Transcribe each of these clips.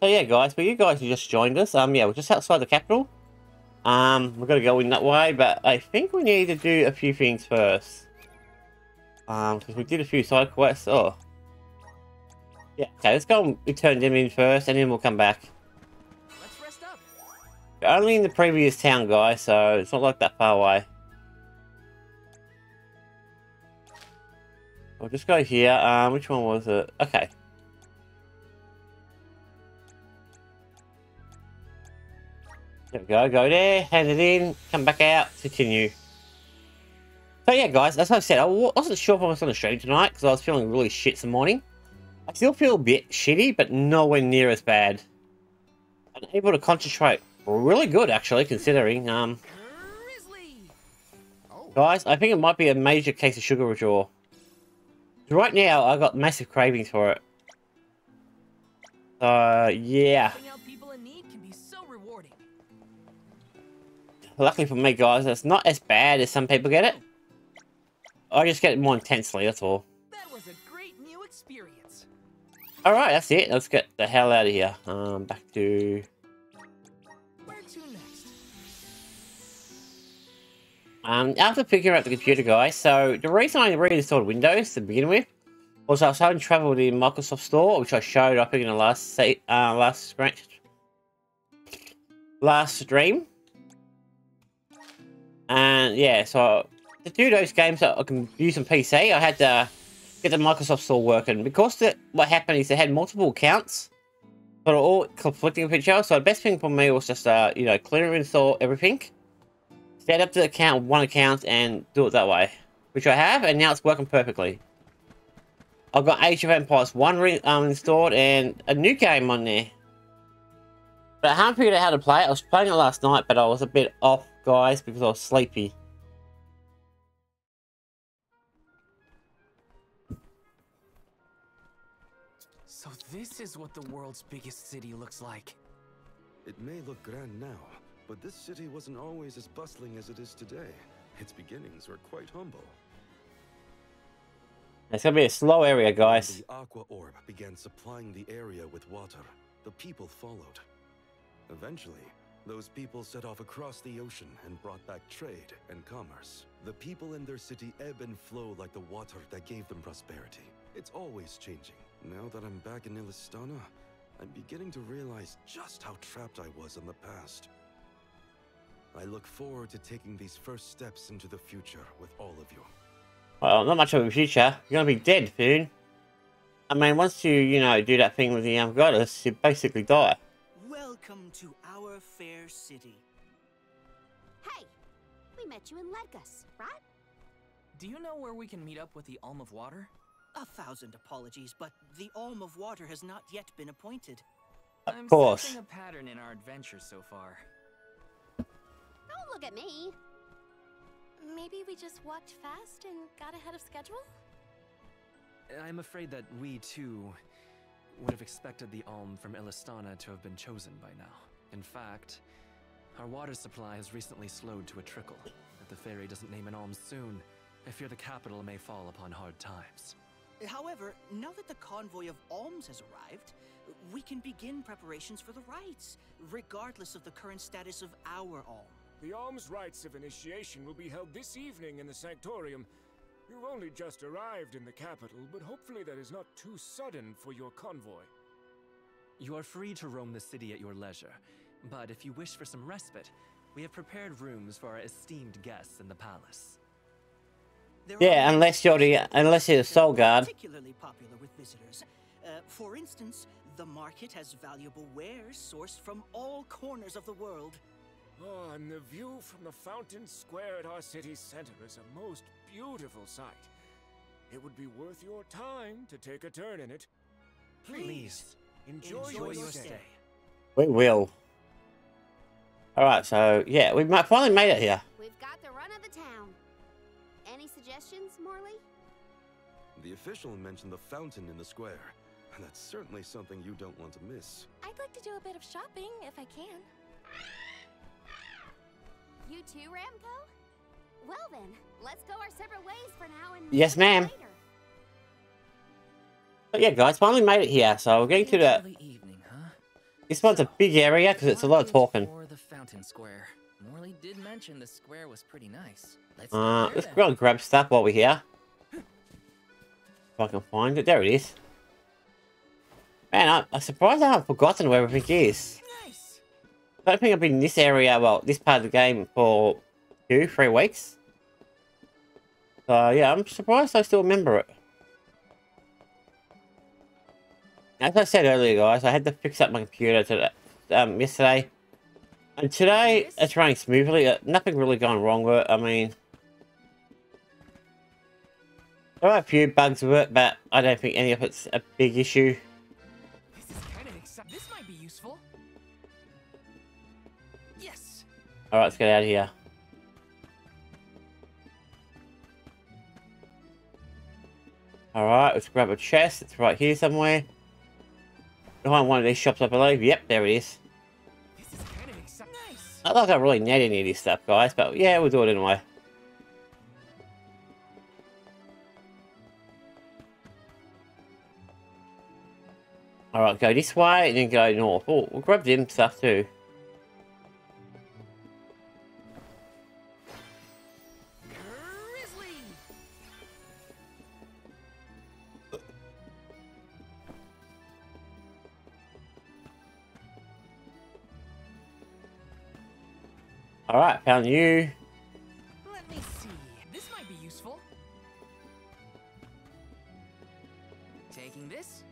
So yeah, guys, for you guys who just joined us, yeah, we're just outside the capital. We're gonna go in that way, but I think we need to do a few things first. Because we did a few side quests. Oh, yeah. Okay, let's go and turn them in first, and then we'll come back. Let's rest up. We're only in the previous town, guys, so it's not like that far away. We'll just go here. Which one was it? Okay. There we go, go there, hand it in, come back out, continue. So yeah, guys, as I said, I wasn't sure if I was going to stream tonight because I was feeling really shit this morning. I still feel a bit shitty, but nowhere near as bad. I'm able to concentrate really good, actually, considering. Guys, I think it might be a major case of sugar withdrawal. Right now, I've got massive cravings for it. So, yeah. Luckily for me, guys, it's not as bad as some people get it. I just get it more intensely, that's all. That was a great new experience. Alright, that's it. Let's get the hell out of here. Back to... Where to next? After picking up the computer, guys, so the reason I reinstalled Windows to begin with was I was having trouble with the Microsoft Store, which I showed up in the last stream. And yeah, so to do those games that I can use on PC, I had to get the Microsoft Store working. Because what happened is they had multiple accounts, but all conflicting with each other. So the best thing for me was just you know, clear and install everything, set up the account with one account, and do it that way, which I have, and now it's working perfectly. I've got Age of Empires 1 installed and a new game on there. But I haven't figured out how to play it. I was playing it last night, but I was a bit off, guys, because I was sleepy. So this is what the world's biggest city looks like. It may look grand now, but this city wasn't always as bustling as it is today. Its beginnings were quite humble. It's gonna be a slow area, guys. The Aqua Orb began supplying the area with water. The people followed. Eventually, those people set off across the ocean and brought back trade and commerce. The people in their city ebb and flow like the water that gave them prosperity. It's always changing. Now that I'm back in Ilistana, I'm beginning to realize just how trapped I was in the past. I look forward to taking these first steps into the future with all of you. Well, not much of a future. You're gonna be dead soon. I mean, once you, you know, do that thing with the goddess, you basically die. Welcome to our fair city. Hey, we met you in Legus, right? Do you know where we can meet up with the Alm of Water? 1,000 apologies, but the Alm of Water has not yet been appointed. Of course. I'm sensing a pattern in our adventure so far. Don't look at me. Maybe we just walked fast and got ahead of schedule? I'm afraid that we, too, would have expected the Alm from Ilistana to have been chosen by now. In fact, our water supply has recently slowed to a trickle. If the fairy doesn't name an Alm soon, I fear the capital may fall upon hard times. However, now that the convoy of Alms has arrived, we can begin preparations for the rites, regardless of the current status of our Alm. The Alm's rites of initiation will be held this evening in the Sanctorium. You've only just arrived in the capital, but hopefully that is not too sudden for your convoy. You are free to roam the city at your leisure, but if you wish for some respite, we have prepared rooms for our esteemed guests in the palace. Yeah, unless you're a soul guard. Particularly popular with visitors. For instance, the market has valuable wares sourced from all corners of the world. Oh, and the view from the Fountain Square at our city center is a most beautiful sight. It would be worth your time to take a turn in it. Please, enjoy your stay. We will. Alright, so, yeah, we might finally made it here. We've got the run of the town. Any suggestions, Morley? The official mentioned the fountain in the square, and that's certainly something you don't want to miss. I'd like to do a bit of shopping, if I can. You too, Ramco? Well then, let's go our separate ways for now and yes, ma'am. But yeah, guys, finally made it here, so we're getting to the evening, huh? This one's a big area because it's a lot of talking. Or the Fountain Square. Morley did mention the square was pretty nice. Let's go and grab stuff while we're here. If I can find it, there it is. Man, I'm surprised I haven't forgotten where everything is. Nice. I don't think I've been in this area, well, this part of the game for 2-3 weeks. So yeah, I'm surprised I still remember it. As I said earlier, guys, I had to fix up my computer today, yesterday. And today, it's running smoothly. Nothing really gone wrong with it. I mean, there are a few bugs with it, but I don't think any of it's a big issue. This is kind of exciting. This might be useful. Yes. All right, let's get out of here. All right, let's grab a chest. It's right here somewhere. Behind one of these shops, I believe. Yep, there it is. This is kind of exciting. Nice. I don't think I really need any of this stuff, guys, but yeah, we'll do it anyway. Alright, go this way and then go north. Oh, we'll grab them stuff too. Alright, found you. Let me see. This might be useful. Taking this.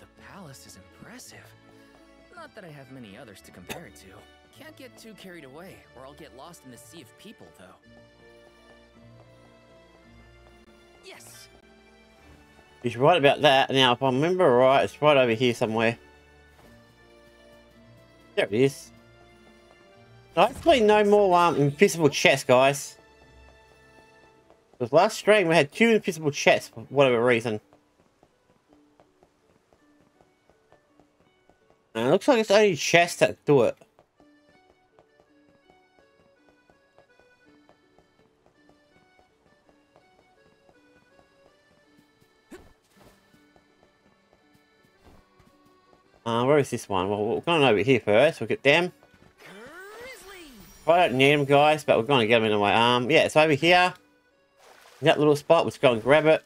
The palace is impressive. Not that I have many others to compare it to. Can't get too carried away, or I'll get lost in the sea of people, though. Yes! He's right about that. Now, if I remember right, it's right over here somewhere. There it is. Hopefully no more invisible chests, guys. Because last stream we had 2 invisible chests for whatever reason. And it looks like it's only chests that do it. Where is this one? Well, we're going over here first. We'll get them. I don't need them, guys, but we're going to get them anyway. Yeah, it's over here. In that little spot, let's go and grab it.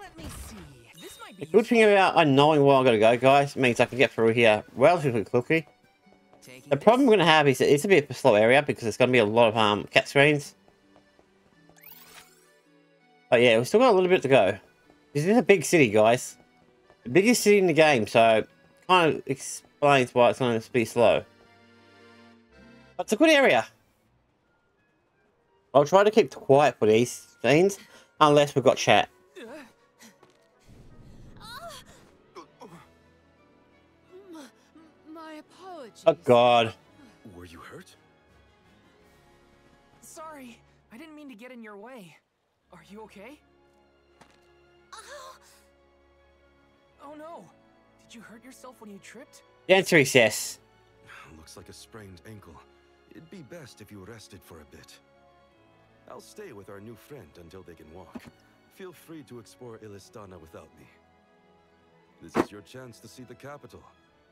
Let me see. This might be the good thing about knowing where I'm going to go, guys, means I can get through here relatively quickly. The problem we're going to have is that it's a bit of a slow area because there's going to be a lot of cat screens. But yeah, we've still got a little bit to go. This is a big city, guys. Biggest city in the game, so kind of explains why it's going to be slow. But it's a good area. I'll try to keep quiet for these things, unless we've got chat. My apologies. Oh God. Were you hurt? Sorry, I didn't mean to get in your way. Are you okay? Oh no! Did you hurt yourself when you tripped? The answer is yes. Looks like a sprained ankle. It'd be best if you rested for a bit. I'll stay with our new friend until they can walk. Feel free to explore Ilistana without me. This is your chance to see the capital.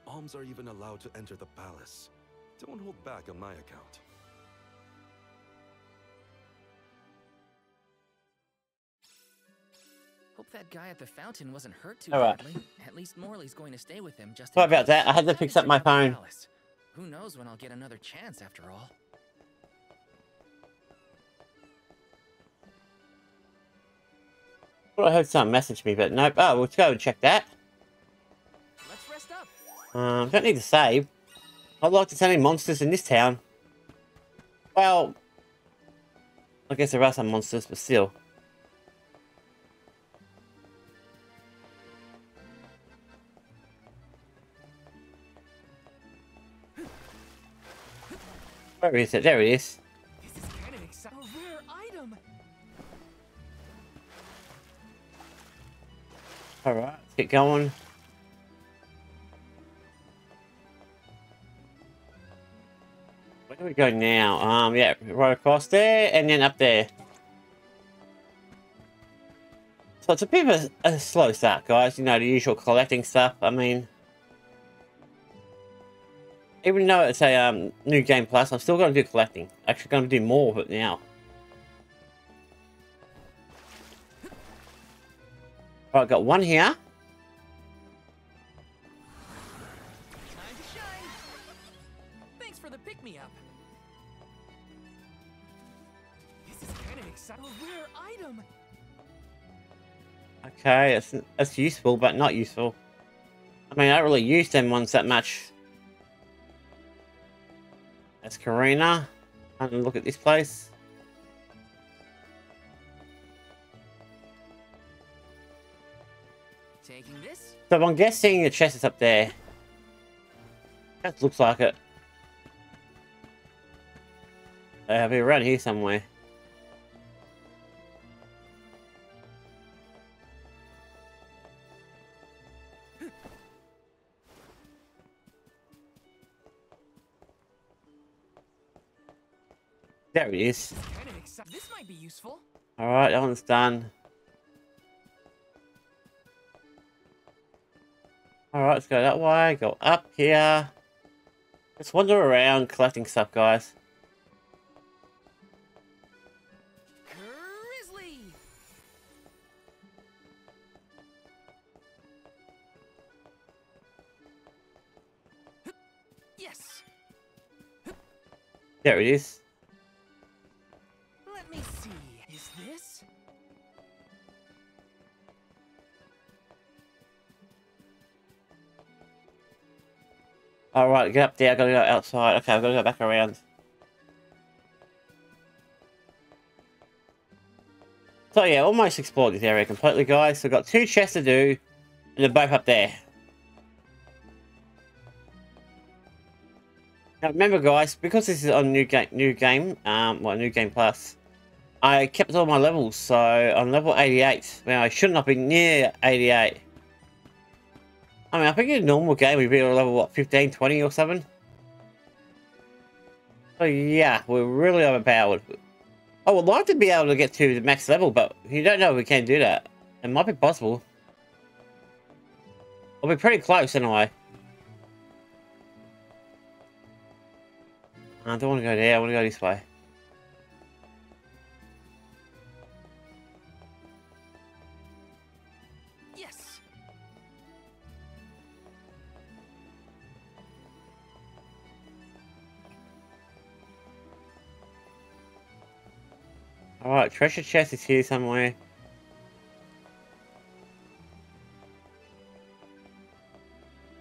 Alms are even allowed to enter the palace. Don't hold back on my account. Hope that guy at the fountain wasn't hurt too badly. At least Morley's going to stay with him just in case. Sorry about that. I had to fix up my phone. Who knows when I'll get another chance after all. Well, I heard someone message me, but nope. Oh, let's go and check that. Let's rest up. Don't need to save. I'd like to see any monsters in this town. Well, I guess there are some monsters, but still. Where is it? There it is. This is kind of exciting. A rare item. All right, let's get going. Where do we go now? Yeah, right across there, and then up there. So it's a bit of a slow start, guys. You know, the usual collecting stuff. I mean, even though it's a new game plus, I'm still going to do collecting. Actually, going to do more of it now. All right, got one here. Okay, it's useful, but not useful. I mean, I don't really use them ones that much. That's Karina. I'm gonna look at this place. Taking this? So I'm guessing the chest is up there. That looks like it. I'll be around here somewhere. There it is. This might be useful. All right, that one's done. All right, let's go that way. Go up here. Let's wander around collecting stuff, guys. Grizzly. Yes. There it is. Alright, get up there, I gotta go outside. Okay, I've gotta go back around. So yeah, almost explored this area completely, guys. So we've got two chests to do, and they're both up there. Now remember guys, because this is on new game plus, I kept all my levels, so I'm level 88. Now I should not be near 88. I mean, I think in a normal game we'd be at level, what, 15, 20 or something? So yeah, we're really overpowered. I would like to be able to get to the max level, but you don't know if we can do that. It might be possible. I'll be pretty close anyway. I don't want to go there, I want to go this way. Alright, treasure chest is here somewhere.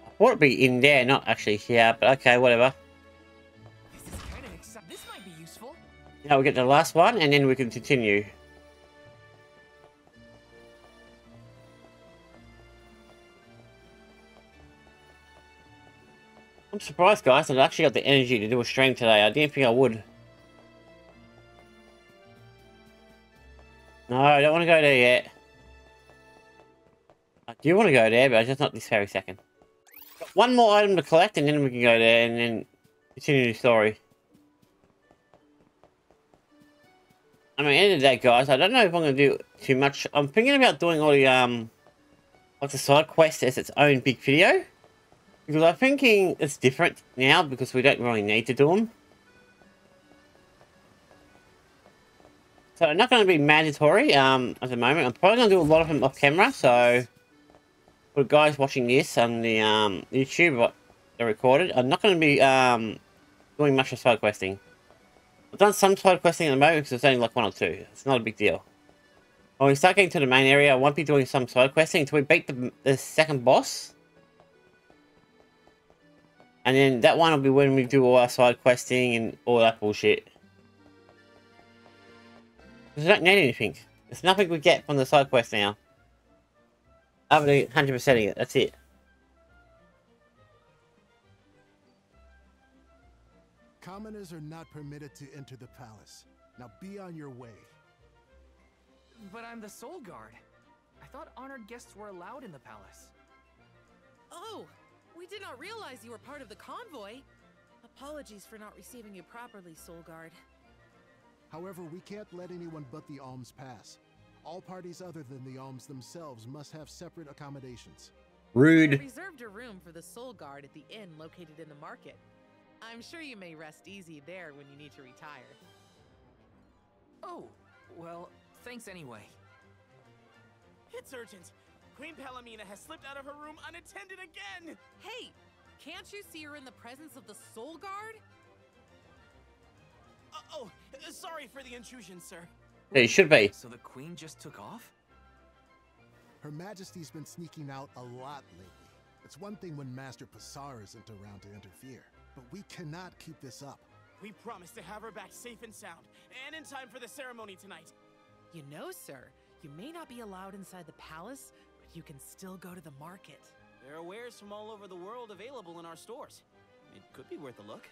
I thought it'd be in there, not actually here, but okay, whatever. This might be useful. Now we'll get the last one and then we can continue. I'm surprised guys, I've actually got the energy to do a stream today. I didn't think I would. No, I don't want to go there yet. I do want to go there, but just not this very second. Got one more item to collect, and then we can go there and then continue the story. I mean, end of the day, guys, I don't know if I'm going to do too much. I'm thinking about doing all the, like the side quest as its own big video. Because I'm thinking it's different now, because we don't really need to do them. So they're not going to be mandatory at the moment. I'm probably going to do a lot of them off camera. So for guys watching this on the YouTube, what they recorded, I'm not going to be doing much of side questing. I've done some side questing at the moment because it's only like one or two. It's not a big deal. When we start getting to the main area, I won't be doing some side questing until we beat the second boss. And then that one will be when we do all our side questing and all that bullshit. We don't need anything. There's nothing we get from the side quest now. Other than 100%ing it, that's it. Commoners are not permitted to enter the palace. Now be on your way. But I'm the soul guard. I thought honored guests were allowed in the palace. Oh, we did not realize you were part of the convoy. Apologies for not receiving you properly, soul guard. However, we can't let anyone but the alms pass. All parties other than the alms themselves must have separate accommodations. Rude. I reserved a room for the soul guard at the inn located in the market. I'm sure you may rest easy there when you need to retire. Oh, well, thanks anyway. It's urgent. Queen Palamina has slipped out of her room unattended again. Hey, can't you see her in the presence of the soul guard? Oh, sorry for the intrusion, sir. It should be. So the queen just took off? Her Majesty's been sneaking out a lot lately. It's one thing when Master Passar isn't around to interfere, but we cannot keep this up. We promise to have her back safe and sound, and in time for the ceremony tonight. You know, sir, you may not be allowed inside the palace, but you can still go to the market. There are wares from all over the world available in our stores. It could be worth a look.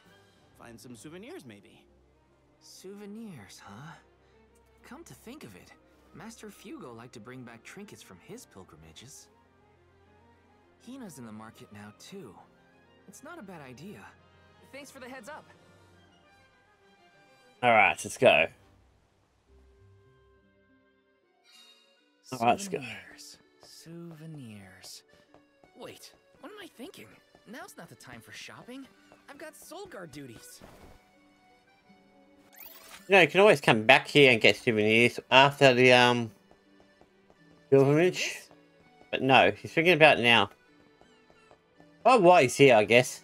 Find some souvenirs, maybe. Souvenirs, huh? Come to think of it, Master Fugo liked to bring back trinkets from his pilgrimages. Hina's in the market now, too. It's not a bad idea. Thanks for the heads up. Alright, let's go. Alright, let's go. Souvenirs. Wait, what am I thinking? Now's not the time for shopping. I've got soul guard duties. You know, you can always come back here and get souvenirs after the, pilgrimage. But no, he's thinking about it now. Oh, why he's here, I guess.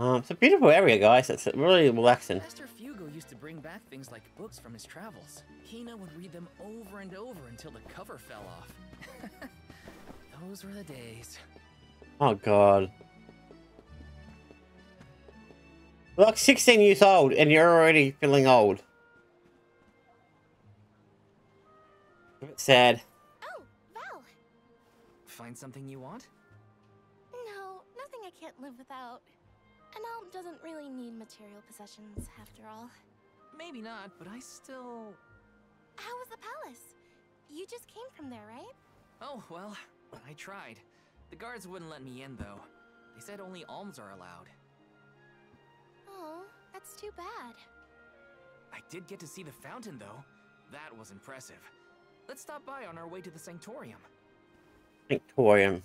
It's a beautiful area, guys. It's really relaxing. Master Fugo used to bring back things like books from his travels. Hina would read them over and over until the cover fell off. Those were the days. Oh, God. You're like 16 years old, and you're already feeling old. It's sad. Oh, Val. Find something you want? No, nothing I can't live without. An elm doesn't really need material possessions, after all. Maybe not, but I still... How was the palace? You just came from there, right? Oh, well, I tried. The guards wouldn't let me in, though. They said only alms are allowed. Oh, that's too bad. I did get to see the fountain, though. That was impressive. Let's stop by on our way to the Sanctorium. Sanctorium.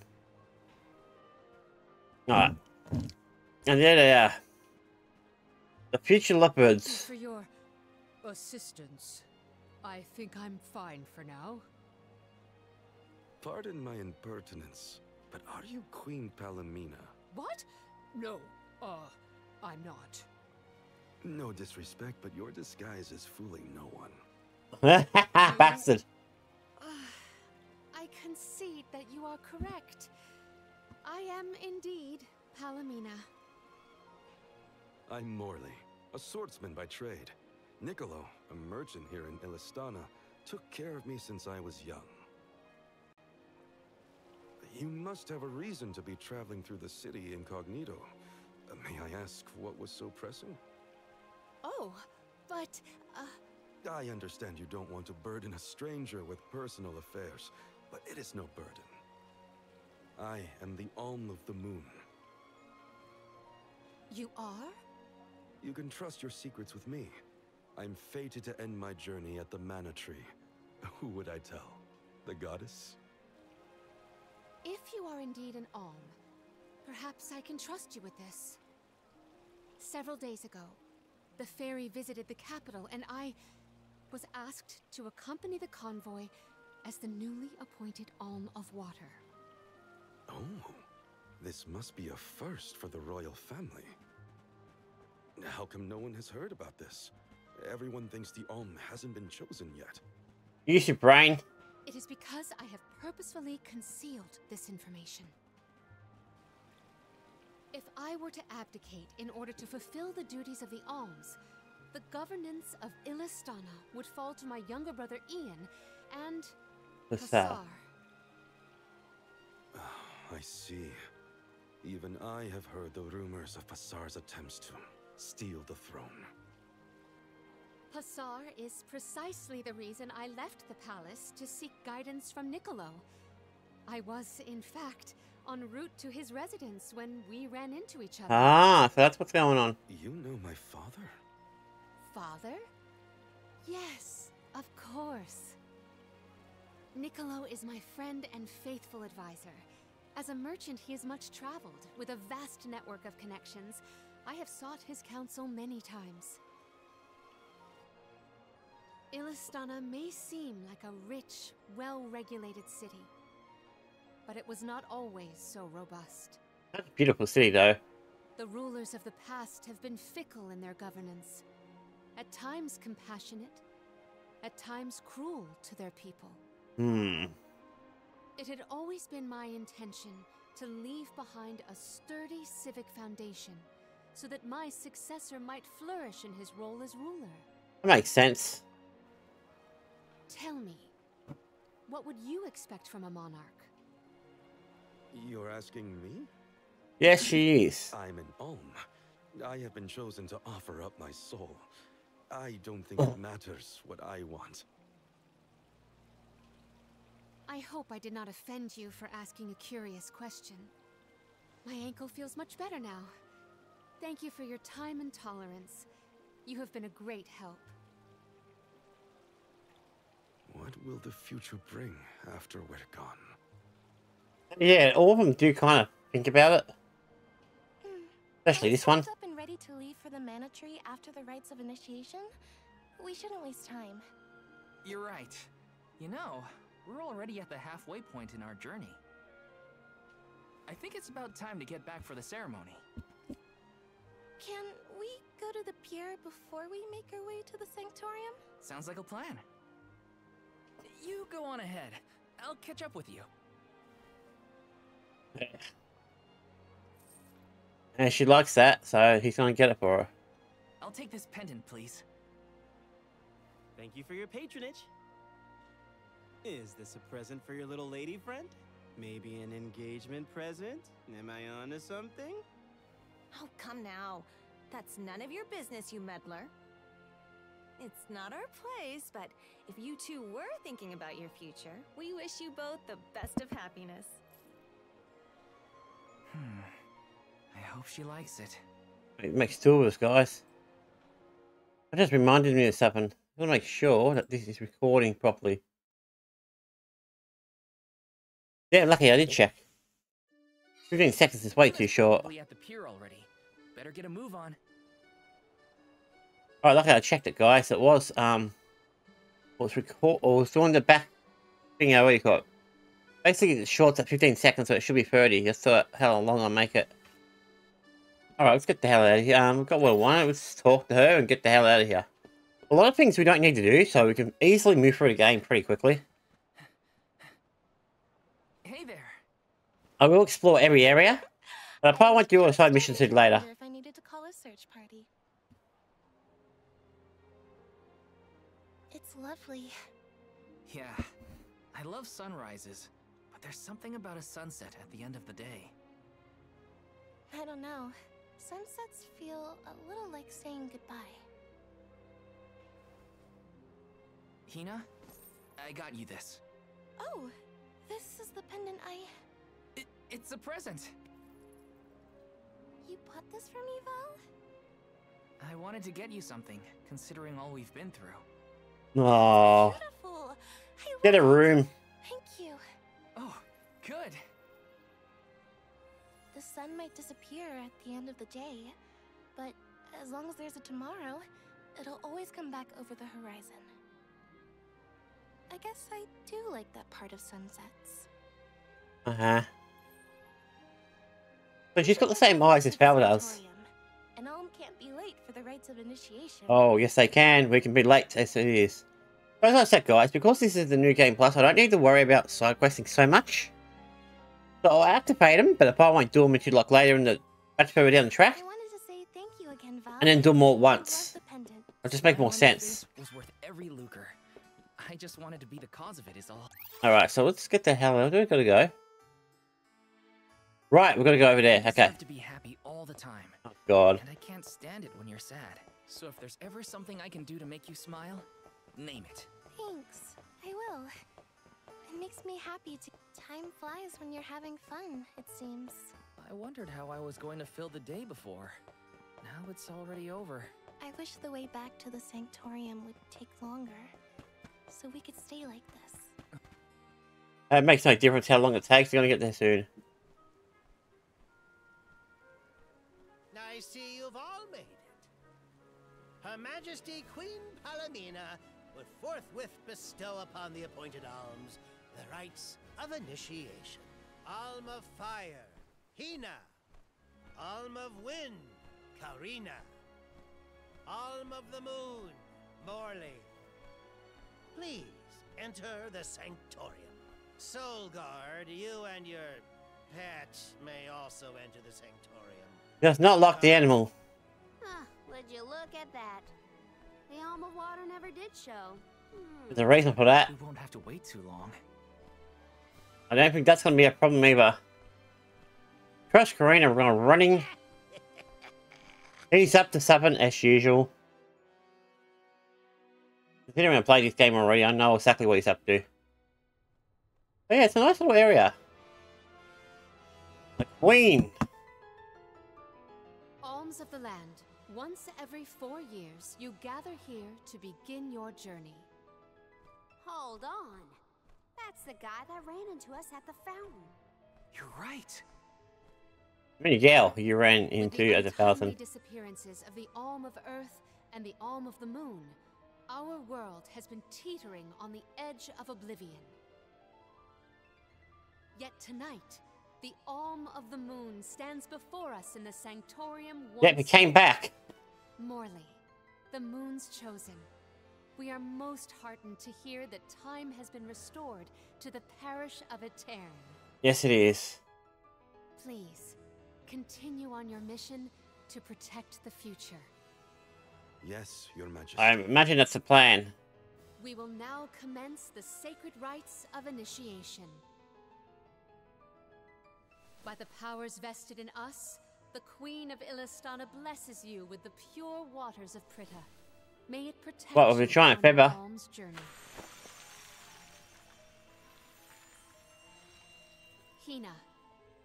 Alright. And there they are. The future leopards. Thank you for your assistance. I think I'm fine for now. Pardon my impertinence, but are you Queen Palamina? What? No, I'm not. No disrespect, but your disguise is fooling no one. Bastard. I concede that you are correct. I am indeed Palamina. I'm Morley, a swordsman by trade. Niccolo, a merchant here in Ilistana, took care of me since I was young. You must have a reason to be traveling through the city incognito. May I ask what was so pressing? Oh, but... I understand you don't want to burden a stranger with personal affairs, but it is no burden. I am the Alm of the Moon. You are? You can trust your secrets with me. I'm fated to end my journey at the Mana Tree. Who would I tell? The goddess? If you are indeed an Alm, perhaps I can trust you with this. Several days ago, the fairy visited the capital, and I was asked to accompany the convoy as the newly appointed Alm of Water. Oh, this must be a first for the royal family. How come no one has heard about this? Everyone thinks the Alm hasn't been chosen yet. Use your brain. It is because I have purposefully concealed this information. If I were to abdicate in order to fulfill the duties of the alms, the governance of Ilistana would fall to my younger brother Ian and Passar. I see. Even I have heard the rumors of Passar's attempts to steal the throne. Passar is precisely the reason I left the palace to seek guidance from Niccolo. I was, in fact, en route to his residence when we ran into each other. Ah, so that's what's going on. You know my father? Father? Yes, of course. Niccolo is my friend and faithful advisor. As a merchant, he is much traveled, with a vast network of connections. I have sought his counsel many times. Ilistana may seem like a rich, well-regulated city, but it was not always so robust. That's a beautiful city, though. The rulers of the past have been fickle in their governance, at times compassionate, at times cruel to their people. It had always been my intention to leave behind a sturdy civic foundation, so that my successor might flourish in his role as ruler. That makes sense. Tell me, what would you expect from a monarch? You're asking me? Yes, she is. I'm an Ohm. I have been chosen to offer up my soul. I don't think it matters what I want. I hope I did not offend you for asking a curious question. My ankle feels much better now. Thank you for your time and tolerance. You have been a great help. What will the future bring after we're gone? Yeah, all of them do kind of think about it. Especially this one. Up and ready to leave for the Mana Tree after the rites of initiation? We shouldn't waste time. You're right. You know, we're already at the halfway point in our journey. I think it's about time to get back for the ceremony. Can we go to the pier before we make our way to the Sanctorium? Sounds like a plan. You go on ahead. I'll catch up with you. And she likes that, so he's gonna get it for her. I'll take this pendant, please. Thank you for your patronage. Is this a present for your little lady friend? Maybe an engagement present? Am I on to something? Oh, come now. That's none of your business, you meddler. It's not our place, but if you two were thinking about your future, we wish you both the best of happiness. I hope she likes it. It makes two of us, guys. That just reminded me of something. I want to make sure that this is recording properly. Yeah, lucky I did check. 15 seconds is way too short. We're at the pier already. Better get a move on. Alright, lucky I checked it, guys. It was it was on the back thing. What do you call it? Basically, it's short at 15 seconds, so it should be 30. Just so how long I make it. Alright, let's get the hell out of here. We've got what we wanted. Let's talk to her and get the hell out of here. A lot of things we don't need to do, so we can easily move through the game pretty quickly. Hey there. I will explore every area, but I probably won't do all the side missions later. If I needed to call a search party. It's lovely. Yeah, I love sunrises. There's something about a sunset at the end of the day. I don't know. Sunsets feel a little like saying goodbye. Hina, I got you this. Oh, this is the pendant I... It's a present. You bought this for me, Val? I wanted to get you something, considering all we've been through. Aww. Beautiful. Get a room. Thank you. Oh, good. The sun might disappear at the end of the day, but as long as there's a tomorrow, it'll always come back over the horizon. I guess I do like that part of sunsets. Uh-huh. But she's got the same eyes as Fowle does. And Alm can't be late for the rites of initiation. Oh, yes they can. We can be late as it is. But as I said, guys, because this is the new game plus, I don't need to worry about side questing so much. So I'll activate them, but if I won't do them until like later in the much further down the track. I wanted to say thank you again, Val. And then do them all at once. It'll just make more sense. Was worth every lucre. I just wanted to be the cause of it is all. Alright, so let's get the hell out of here. Gotta go. Right, we're gonna go over there. Okay. I have to be happy all the time. Oh god. And I can't stand it when you're sad. So if there's ever something I can do to make you smile, name it. Thanks. I will. It makes me happy to... Time flies when you're having fun, it seems. I wondered how I was going to fill the day before. Now it's already over. I wish the way back to the Sanctorium would take longer, so we could stay like this. It makes no difference how long it takes. You're going to get there soon. I see you've all made it. Her Majesty Queen Palamina would forthwith bestow upon the appointed alms the rites of initiation. Alm of Fire, Hina. Alm of Wind, Karina. Alm of the Moon, Morley. Please enter the Sanctorium. Soul Guard, you and your pet may also enter the Sanctorium. That's not lock the animal. Huh, would you look at that? The Alm of Water never did show. There's a reason for that. We won't have to wait too long. I don't think that's going to be a problem either. Crush Karina running. He's up to seven as usual. Considering I played this game already, I know exactly what he's up to. But yeah, it's a nice little area. The Queen! Alms of the land. Once every 4 years, you gather here to begin your journey. Hold on. That's the guy that ran into us at the fountain. You're right. I mean, yeah, you ran into at the fountain. With the disappearances of the Alm of Earth and the Alm of the Moon, our world has been teetering on the edge of oblivion. Yet tonight, the Alm of the Moon stands before us in the Sanctorium. Yeah, we came back. Morley, the Moon's chosen. We are most heartened to hear that time has been restored to the parish of Etern. Yes, it is. Please, continue on your mission to protect the future. Yes, Your Majesty. I imagine that's the plan. We will now commence the sacred rites of initiation. By the powers vested in us, the Queen of Ilistana blesses you with the pure waters of Prita. May it protect you on your alms journey. Hina,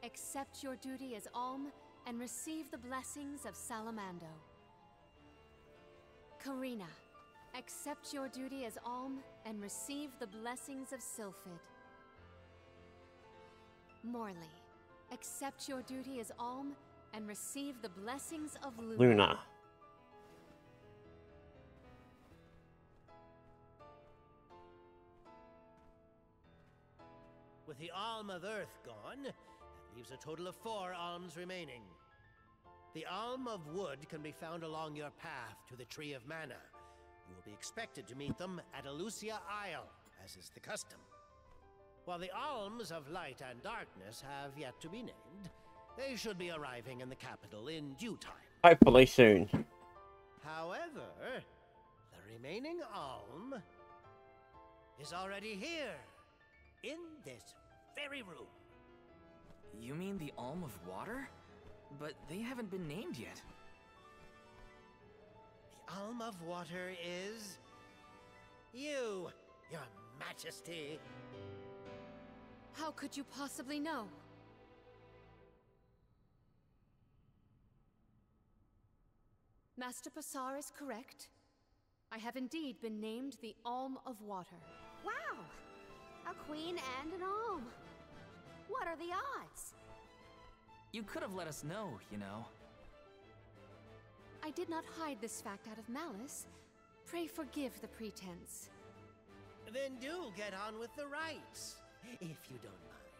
accept your duty as alm and receive the blessings of Salamando. Karina, accept your duty as alm and receive the blessings of Sylphid. Morley, accept your duty as alm and receive the blessings of Luna. With the Alm of Earth gone, that leaves a total of 4 alms remaining. The Alm of Wood can be found along your path to the Tree of Mana. You will be expected to meet them at Alusia Isle, as is the custom. While the alms of light and darkness have yet to be named, they should be arriving in the capital in due time. Hopefully soon. However, the remaining alm is already here, in this very room. You mean the Alm of Water? But they haven't been named yet. The Alm of Water is... you, Your Majesty. How could you possibly know? Master Passar is correct. I have indeed been named the Alm of Water. Wow! A queen and an alm. What are the odds? You could have let us know, you know. I did not hide this fact out of malice. Pray forgive the pretense. Then do get on with the rites, if you don't mind.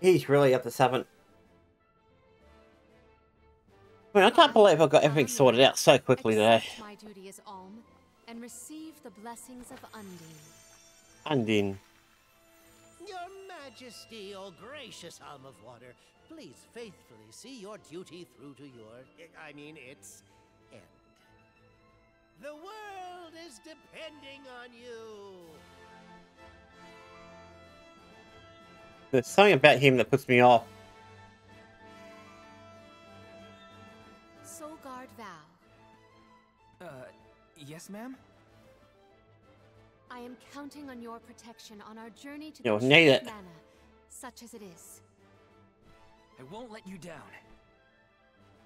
He's really up to 7. I mean, I can't believe I got everything sorted out so quickly today. My duty is alm and receive the blessings of Undine. Undine. Your Majesty, O gracious Alm of Water, please faithfully see your duty through to your, its end. The world is depending on you. There's something about him that puts me off. Soul Guard Val. Yes, ma'am? I am counting on your protection on our journey to the Tree of Mana, such as it is. I won't let you down.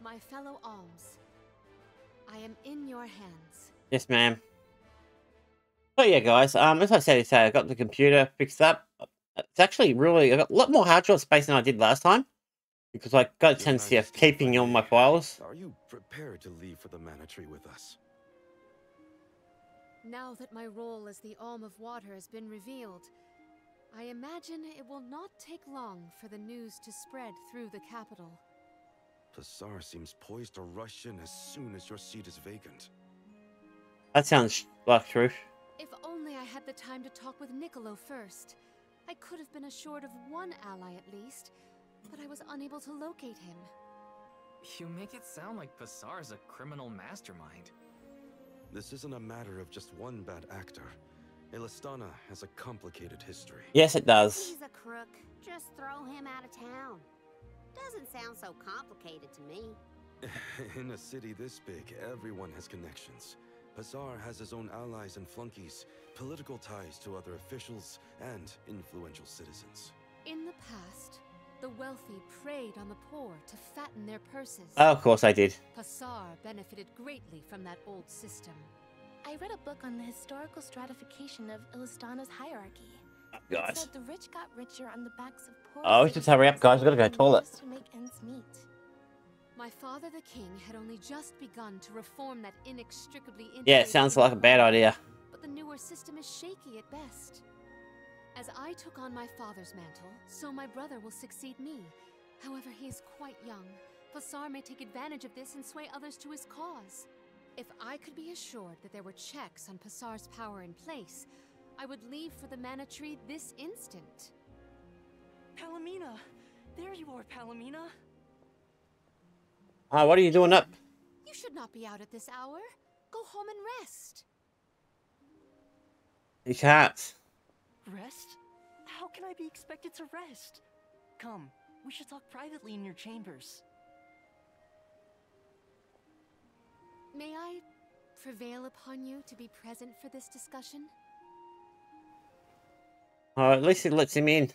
My fellow alms, I am in your hands. Yes, ma'am. So yeah, guys, as I said yesterday, I got the computer fixed up. It's actually really, I got a lot more hard drive space than I did last time, because I got a tendency of keeping all my files. Are you prepared to leave for the Mana Tree with us? Now that my role as the Alm of Water has been revealed, I imagine it will not take long for the news to spread through the capital. Passar seems poised to rush in as soon as your seat is vacant. That sounds like truth. If only I had the time to talk with Niccolo first. I could have been assured of one ally at least, but I was unable to locate him. You make it sound like Passar is a criminal mastermind. This isn't a matter of just one bad actor. Ilistana has a complicated history. Yes, it does. He's a crook. Just throw him out of town. Doesn't sound so complicated to me. In a city this big, everyone has connections. Passar has his own allies and flunkies, political ties to other officials, and influential citizens. In the past, the wealthy preyed on the poor to fatten their purses. Oh, of course I did. Passar benefited greatly from that old system. I read a book on the historical stratification of Ilistana's hierarchy. Oh, God. It said the rich got richer on the backs of poor. Oh, just hurry up, guys. We've got to go to the toilet. To make ends meet. My father, the king, had only just begun to reform that inextricably integrated. Yeah, it sounds like a bad idea. But the newer system is shaky at best. As I took on my father's mantle, so my brother will succeed me. However, he is quite young. Passar may take advantage of this and sway others to his cause. If I could be assured that there were checks on Passar's power in place, I would leave for the Mana Tree this instant. Palamina! There you are, Palamina! Ah, what are you doing up? You should not be out at this hour. Go home and rest. You can't. Rest? How can I be expected to rest? Come, we should talk privately in your chambers. May I prevail upon you to be present for this discussion? Oh, at least it lets him in.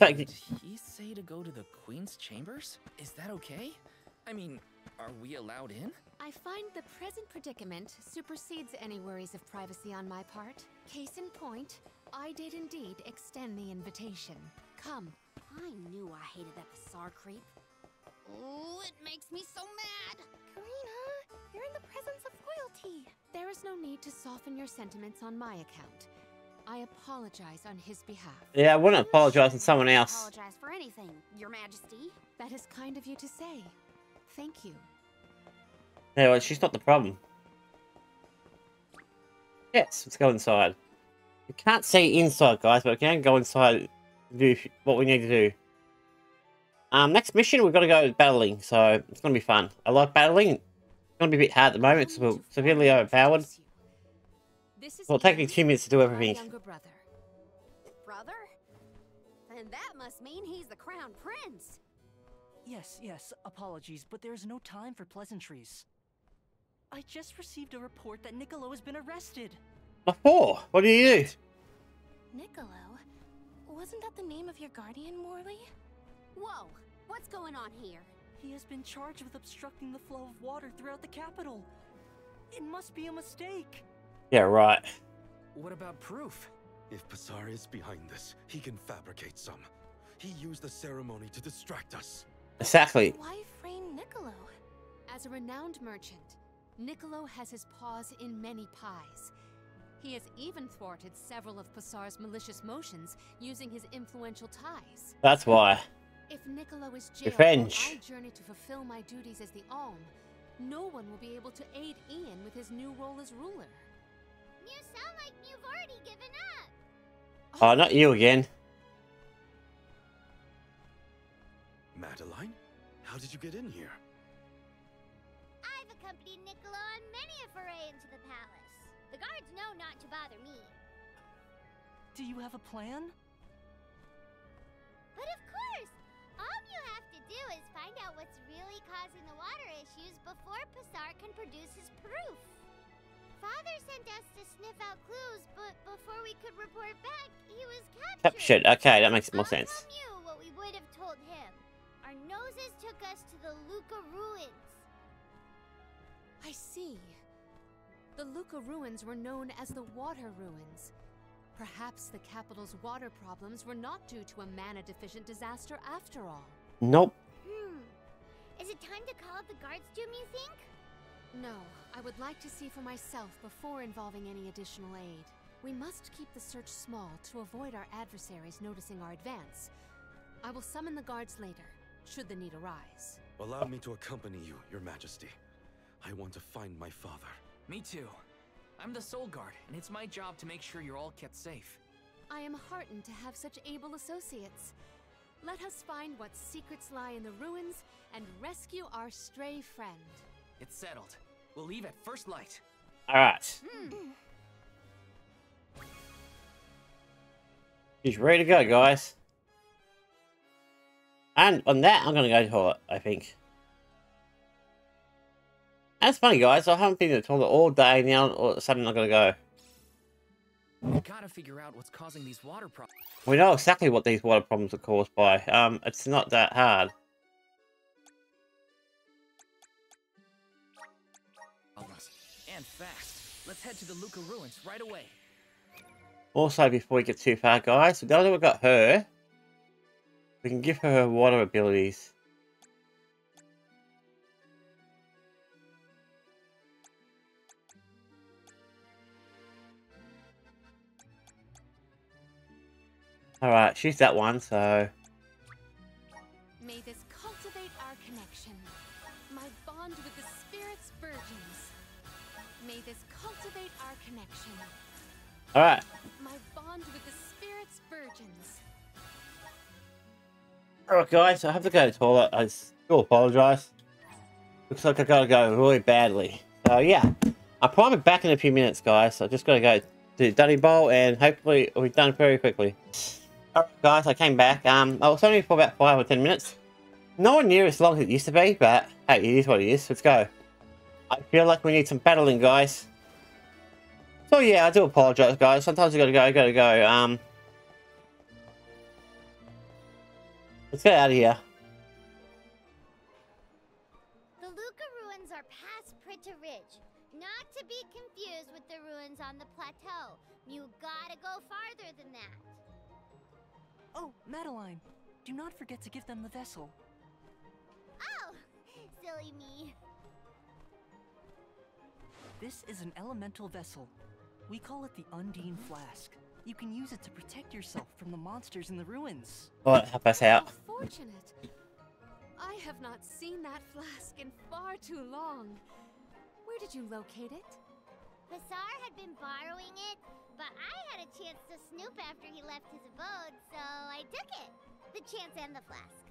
Did he say to go to the Queen's chambers? Is that okay? I mean, are we allowed in? I find the present predicament supersedes any worries of privacy on my part. Case in point, I did indeed extend the invitation. Come. I knew I hated that Passar creep. Oh, it makes me so mad! Karina, you're in the presence of royalty. There is no need to soften your sentiments on my account. I apologize on his behalf. Yeah, I wouldn't apologize on someone else. I apologize for anything, Your Majesty. That is kind of you to say. Thank you. Yeah, well, she's not the problem. Yes, let's go inside. We can't see inside, guys, but we can go inside and do what we need to do. Next mission, we've got to go battling, so it's going to be fun. I like battling. It's going to be a bit hard at the moment, so we're severely overpowered. It'll take me 2 minutes to do everything. Brother? Then that must mean he's the crown prince. Yes, apologies, but there's no time for pleasantries. I just received a report that Niccolo has been arrested. Before? What do you do? Niccolo? Wasn't that the name of your guardian, Morley? Whoa, what's going on here? He has been charged with obstructing the flow of water throughout the capital. It must be a mistake. Yeah, right. What about proof? If Passar is behind this, he can fabricate some. He used the ceremony to distract us. Exactly. Why frame Niccolo? As a renowned merchant, Niccolo has his paws in many pies. He has even thwarted several of Passar's malicious motions using his influential ties. That's why. If Niccolo is jailed, I journey to fulfill my duties as the Alm. No one will be able to aid Ian with his new role as ruler. You sound like you've already given up. Oh, not you again. Madeline, how did you get in here? I've accompanied Niccolo on many a foray into the palace. The guards know not to bother me. Do you have a plan? But of course! All you have to do is find out what's really causing the water issues before Passar can produce his proof. Father sent us to sniff out clues, but before we could report back, he was captured. Okay, that makes more sense. I'll tell you what we would have told him. Our noses took us to the Luca ruins. I see. The Lucca ruins were known as the Water Ruins. Perhaps the capital's water problems were not due to a mana-deficient disaster after all. Nope. Is it time to call up the guards, Doom, you think? No, I would like to see for myself before involving any additional aid. We must keep the search small to avoid our adversaries noticing our advance. I will summon the guards later, should the need arise. Allow me to accompany you, Your Majesty. I want to find my father. Me too. I'm the Soul Guard, and it's my job to make sure you're all kept safe. I am heartened to have such able associates. Let us find what secrets lie in the ruins and rescue our stray friend. It's settled. We'll leave at first light. All right. He's ready to go, guys. And on that, I'm going to go to the toilet, I think. That's funny, guys. I haven't been to the toilet all day now, or suddenly I'm going to go. We gotta figure out what's causing these water problems. We know exactly what these water problems are caused by. It's not that hard. And fast. Let's head to the Lucca ruins right away. Also, before we get too far, guys, now that we've got her, we can give her her water abilities. Alright, she's that one, so... May this cultivate our connection. My bond with the spirits virgins. May this cultivate our connection. Alright. My bond with the spirits virgins. Alright guys, I have to go to the toilet. I still apologise. Looks like I gotta go really badly. So yeah, I'll probably be back in a few minutes, guys. I just gotta go to the Dunny Bowl and hopefully we'll be done very quickly. Alright guys, I came back. I was only for about 5 or 10 minutes. Nowhere near as long as it used to be, but hey, it is what it is. Let's go. I feel like we need some battling, guys. So yeah, I do apologise, guys. Sometimes you gotta go. Let's get out of here. The Lucca ruins are past Pritta Ridge. Not to be confused with the ruins on the plateau. You gotta go farther than that. Oh, Madeline, do not forget to give them the vessel. Oh, silly me. This is an elemental vessel. We call it the Undine Flask. You can use it to protect yourself from the monsters in the ruins. What? Help us out. Unfortunate. I have not seen that flask in far too long. Where did you locate it? Passar had been borrowing it, but I had a chance to snoop after he left his abode, so I took it. The chance and the flask.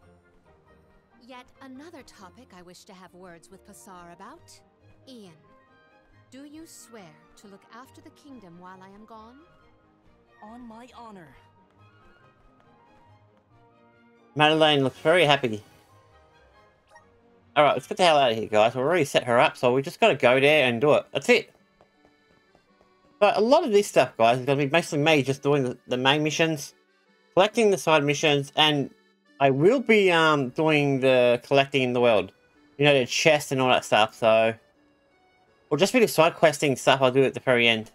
Yet another topic I wish to have words with Passar about. Ian, do you swear to look after the kingdom while I am gone? On my honor. Madeline looks very happy. Alright, let's get the hell out of here, guys. We've already set her up, so we just gotta go there and do it. That's it. But a lot of this stuff, guys, is going to be mostly me just doing the main missions, collecting the side missions, and I will be doing the collecting in the world. You know, the chest and all that stuff, so... Or just be the side questing stuff I'll do at the very end.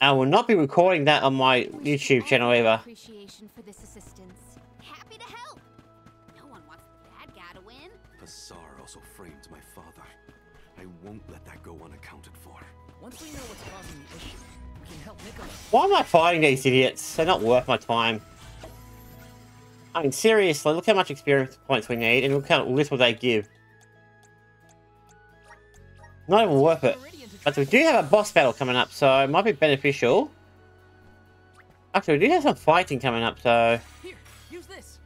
I will not be recording that on my YouTube channel either. Appreciation for this assistance. Happy to help! No one wants the bad guy to win. Passar also framed my father. I won't let that go unaccounted for. Once we know what's causing the issue, we can help Niccolo. Why am I fighting these idiots? They're not worth my time. I mean, seriously, look how much experience points we need, and look how little they give. Not even worth it. But we do have a boss battle coming up, so it might be beneficial. Actually, we do have some fighting coming up, so... Here, use this.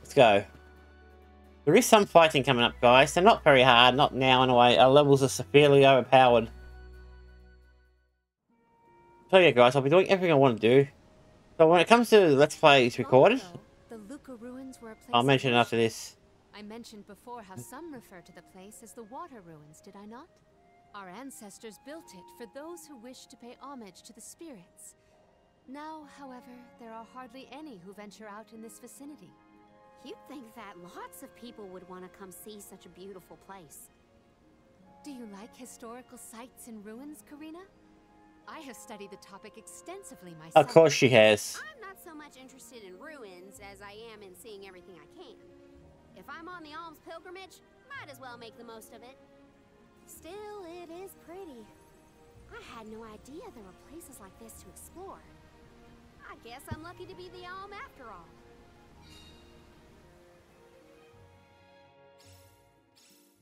Let's go. There is some fighting coming up, guys. They're not very hard, not now anyway. Our levels are severely overpowered. So yeah, guys, I'll be doing everything I want to do. So when it comes to Let's Plays recorded, I'll mention it after this. I mentioned before how some refer to the place as the Water Ruins, did I not? Our ancestors built it for those who wished to pay homage to the spirits. Now, however, there are hardly any who venture out in this vicinity. You'd think that lots of people would want to come see such a beautiful place. Do you like historical sites and ruins, Karina? I have studied the topic extensively myself. Of course she has. I'm not so much interested in ruins as I am in seeing everything I can. If I'm on the Alms pilgrimage, might as well make the most of it. Still, it is pretty. I had no idea there were places like this to explore. I guess I'm lucky to be the Alm after all.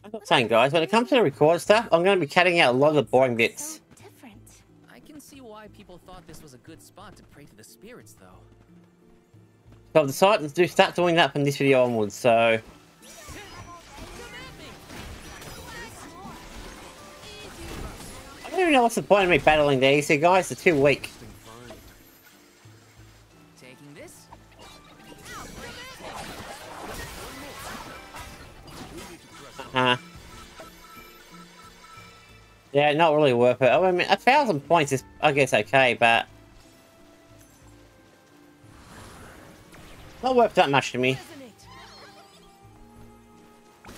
I'm not saying, guys, when it comes to the record stuff, I'm going to be cutting out a lot of the boring bits. So different. I can see why people thought this was a good spot to pray to the spirits, though. So I've decided to start doing that from this video onwards, so... I don't even know what's the point of me battling these, you guys, they're too weak. Yeah, not really worth it. I mean, 1,000 points is, I guess, okay, but... not worth that much to me. Oh,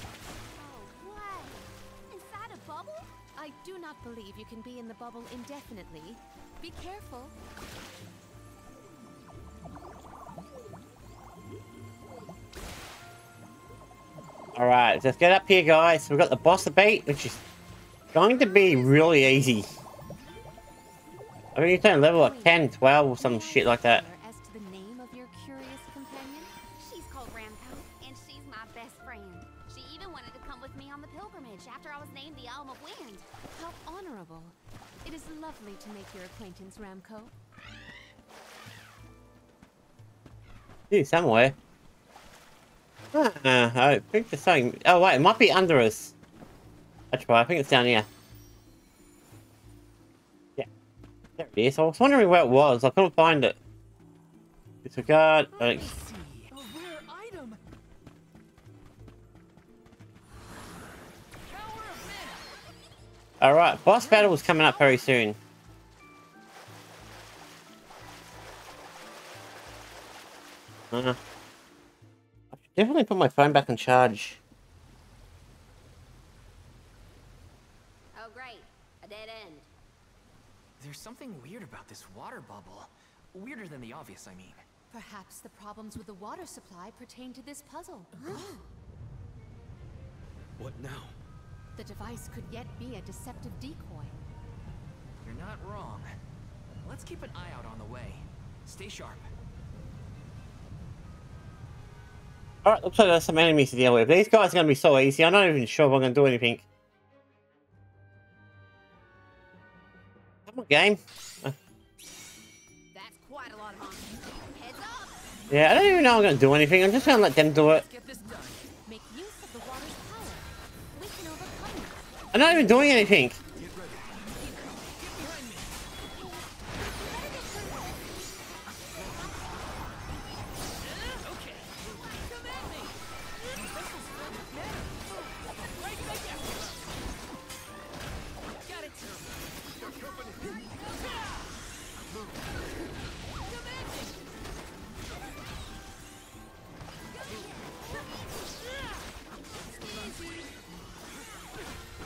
wow. Is that a bubble? I do not believe you can be in the bubble indefinitely. Be careful. Alright, let's get up here, guys. We've got the boss to beat, which is going to be really easy. I mean, you turn level at 10, 12, or some shit like that. As to the name of your curious companion, she's called Ramco, and she's my best friend. She even wanted to come with me on the pilgrimage after I was named the Alm of Wind. How honorable. It is lovely to make your acquaintance, Ramco. Dude, somewhere. I think there's something. Oh wait, it might be under us. That's right, I think it's down here. Yeah, there it is. I was wondering where it was. I couldn't find it. Disregard. Like... all right, boss battle is coming up very soon. Definitely put my phone back on charge. Oh great, a dead end. There's something weird about this water bubble. Weirder than the obvious, I mean. Perhaps the problems with the water supply pertain to this puzzle. Huh? What now? The device could yet be a deceptive decoy. You're not wrong. Let's keep an eye out on the way. Stay sharp. Alright, looks like there's some enemies to deal with. These guys are going to be so easy, I'm not even sure if I'm going to do anything. Come on, game. That's quite a lot of monsters. Heads up. Yeah, I don't even know I'm going to do anything. I'm just going to let them do it. Make use of the water's power. We can overcome it. I'm not even doing anything.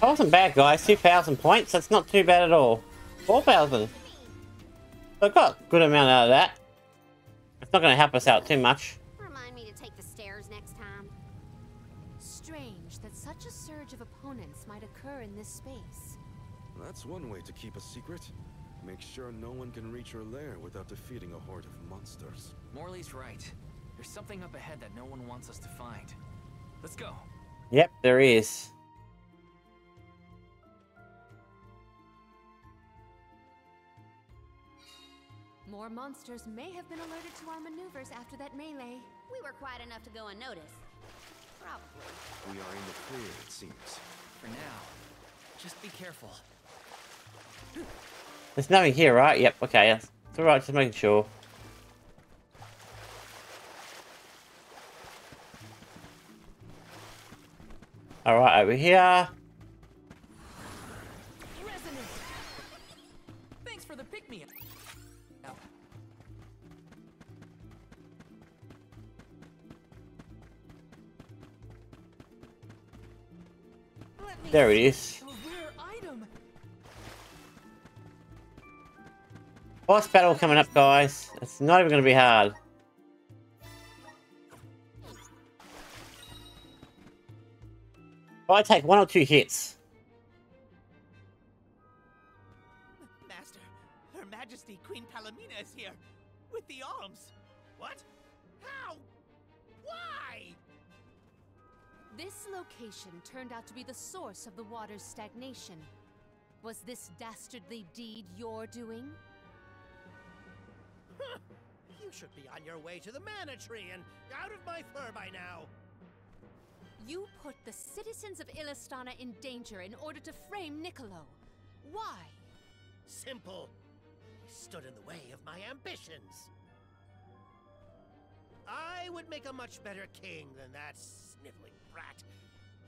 That wasn't bad, guys. 2,000 points. That's not too bad at all. 4,000. I got a good amount out of that. It's not going to help us out too much. Remind me to take the stairs next time. Strange that such a surge of opponents might occur in this space. That's one way to keep a secret. Make sure no one can reach her lair without defeating a horde of monsters. Morley's right. There's something up ahead that no one wants us to find. Let's go. Yep, there is. More monsters may have been alerted to our maneuvers after that melee. We were quiet enough to go unnoticed. Probably. We are in the clear, it seems. For now, just be careful. There's nothing here, right? Yep, okay. It's alright, just making sure. Alright, over here. Resonance. Thanks for the pick-me-up. There it is. boss battle coming up, guys. It's not even going to be hard. If I take one or two hits. Master, Her Majesty Queen Palamina is here with the alms. What? How? Why? This location turned out to be the source of the water's stagnation. Was this dastardly deed your doing? Huh. You should be on your way to the Mana Tree and out of my fur by now. You put the citizens of Ilistana in danger in order to frame Niccolo. Why? Simple. He stood in the way of my ambitions. I would make a much better king than that sniveling brat.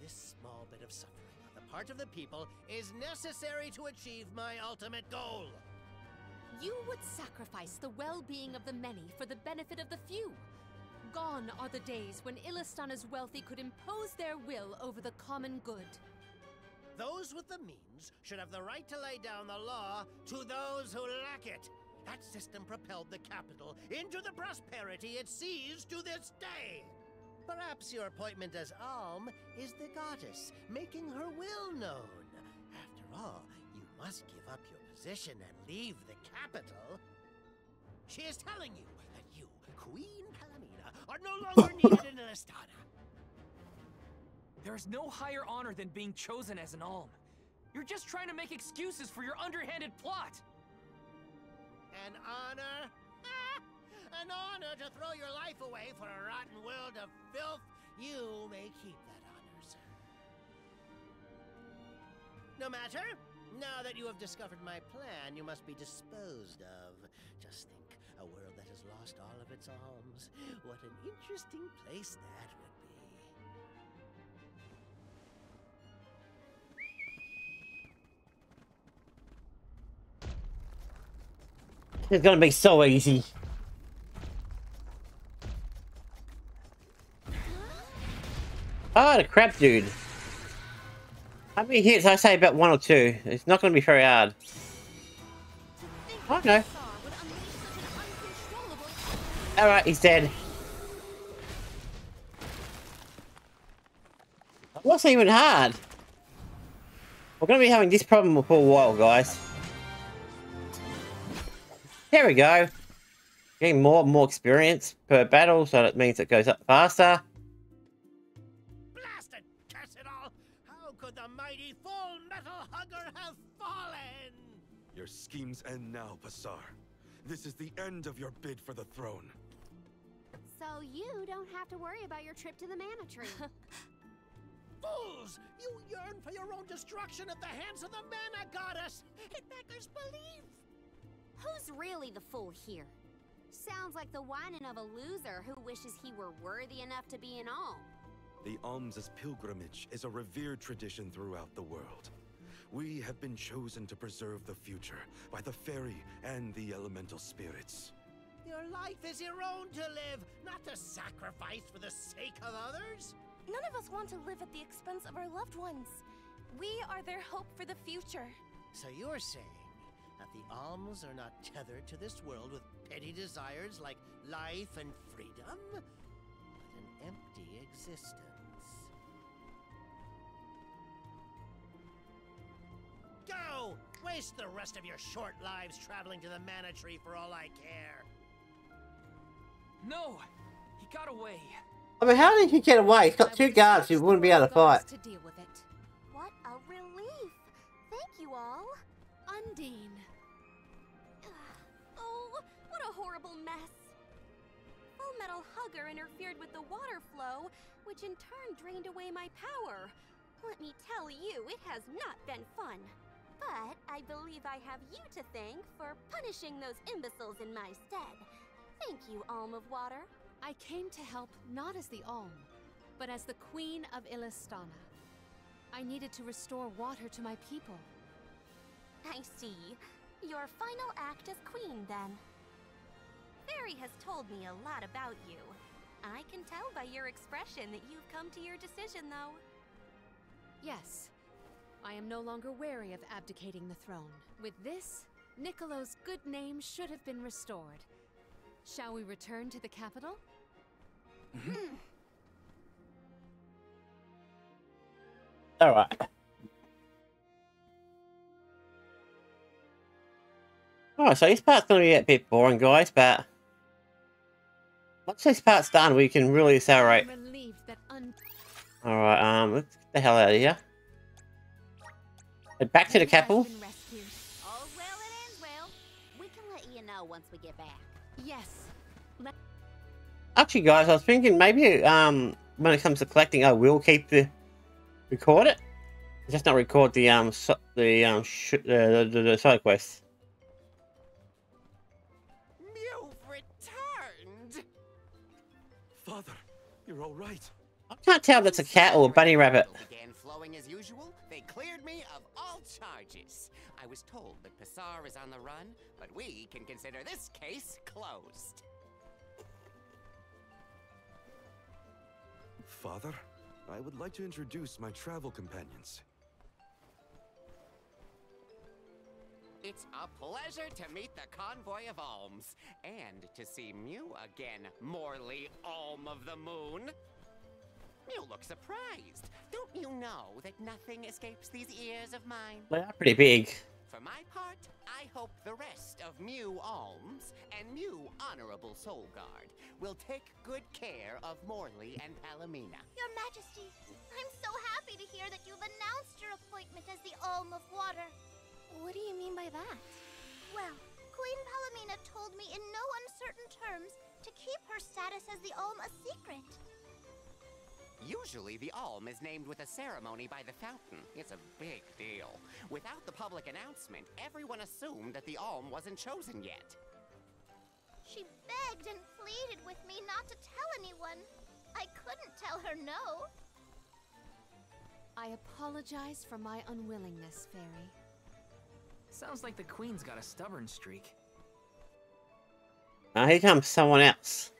This small bit of suffering on the part of the people is necessary to achieve my ultimate goal. You would sacrifice the well-being of the many for the benefit of the few. Gone are the days when Ilistana's wealthy could impose their will over the common good. Those with the means should have the right to lay down the law to those who lack it. That system propelled the capital into the prosperity it sees to this day. Perhaps your appointment as Alm is the goddess, making her will known. After all, you must give up your position and leave the capital. She is telling you that you, Queen Palamina, are no longer needed in Ilistana. There is no higher honor than being chosen as an Alm. You're just trying to make excuses for your underhanded plot. An honor? An honor to throw your life away for a rotten world of filth? You may keep that honor, sir. No matter. Now that you have discovered my plan, you must be disposed of. Just think, a world that has lost all of its alms. What an interesting place that would be. It's gonna be so easy. Oh, the crap, dude. How many hits? I say about one or two. It's not gonna be very hard. Oh no. Alright, he's dead. It wasn't even hard. We're gonna be having this problem for a while, guys. There we go. Getting more and more experience per battle, so that means it goes up faster. Blasted, curse it all! How could the mighty full metal hugger have fallen? Your schemes end now, Passar. This is the end of your bid for the throne. So you don't have to worry about your trip to the Mana Tree. Fools! You yearn for your own destruction at the hands of the Mana Goddess! It beggars belief! Who's really the fool here? Sounds like the whining of a loser who wishes he were worthy enough to be an alm. The alms as pilgrimage is a revered tradition throughout the world. We have been chosen to preserve the future by the fairy and the elemental spirits. Your life is your own to live, not to sacrifice for the sake of others. None of us want to live at the expense of our loved ones. We are their hope for the future. So you're saying that the alms are not tethered to this world with petty desires like life and freedom, but an empty existence. Go! Waste the rest of your short lives traveling to the Mana Tree for all I care. No! He got away. I mean, how did he get away? He's got two guards who wouldn't be able to fight. To deal with it. What a relief! Thank you all. Undine. Oh, what a horrible mess. Full Metal Hugger interfered with the water flow, which in turn drained away my power. Let me tell you, it has not been fun. But I believe I have you to thank for punishing those imbeciles in my stead. Thank you, Alm of Water. I came to help not as the Alm, but as the Queen of Ilistana. I needed to restore water to my people. I see. Your final act as queen, then. Fairy has told me a lot about you. I can tell by your expression that you've come to your decision, though. Yes. I am no longer wary of abdicating the throne. With this, Niccolo's good name should have been restored. Shall we return to the capital? Alright. Alright, so this part's going to get a bit boring, guys, but once this part's done, we can really accelerate. Alright, let's get the hell out of here. But back to the capital. Oh, well, it ends well. We can let you know once we get back. Yes. Actually, guys, I was thinking maybe when it comes to collecting, I will keep the record it. Just not record the side quests. Mew returned. Father, you're all right. I can't tell if it's a cat or a bunny rabbit. As usual, they cleared me of all charges. I was told that Passar is on the run, but we can consider this case closed. Father, I would like to introduce my travel companions. It's a pleasure to meet the convoy of alms, and to see Mew again, Morley, Alm of the Moon. You look surprised. Don't you know that nothing escapes these ears of mine? They are pretty big. For my part, I hope the rest of Mew Alms and Mew Honorable Soul Guard will take good care of Morley and Palamina. Your Majesty, I'm so happy to hear that you've announced your appointment as the Alm of Water. What do you mean by that? Well, Queen Palamina told me in no uncertain terms to keep her status as the Alm a secret. Usually, the alm is named with a ceremony by the fountain. It's a big deal. Without the public announcement, everyone assumed that the alm wasn't chosen yet. She begged and pleaded with me not to tell anyone. I couldn't tell her no. I apologize for my unwillingness, Fairy. Sounds like the Queen's got a stubborn streak. Now here comes someone else.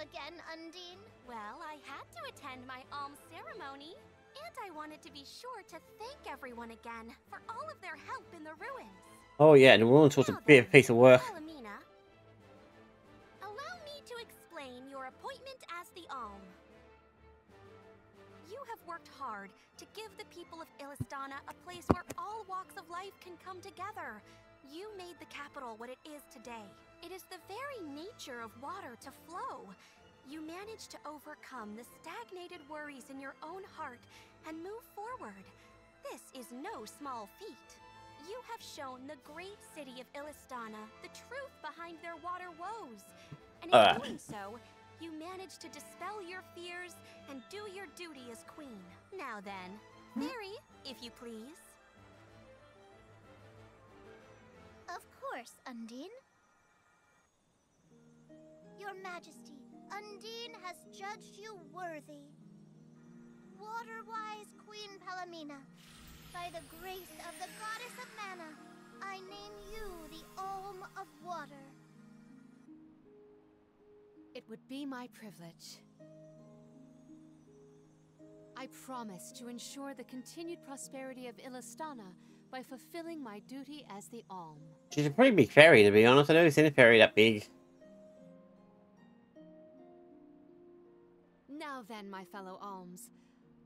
Again, Undine. Well, I had to attend my alms ceremony, and I wanted to be sure to thank everyone again for all of their help in the ruins. Oh yeah, the ruins was a big piece of work. Palamina, allow me to explain your appointment as the alm. You have worked hard to give the people of Ilistana a place where all walks of life can come together. You made the capital what it is today. It is the very nature of water to flow. You managed to overcome the stagnated worries in your own heart and move forward. This is no small feat. You have shown the great city of Ilistana the truth behind their water woes. And in doing so, you managed to dispel your fears and do your duty as queen. Now then, Mary, if you please. Of course, Undine. Your Majesty, Undine has judged you worthy. Water-wise Queen Palamina, by the grace of the Goddess of Mana, I name you the Alm of Water. It would be my privilege. I promise to ensure the continued prosperity of Ilistana by fulfilling my duty as the Alm. She's a pretty big fairy, to be honest. I've never seen a fairy that big. Now then, my fellow alms,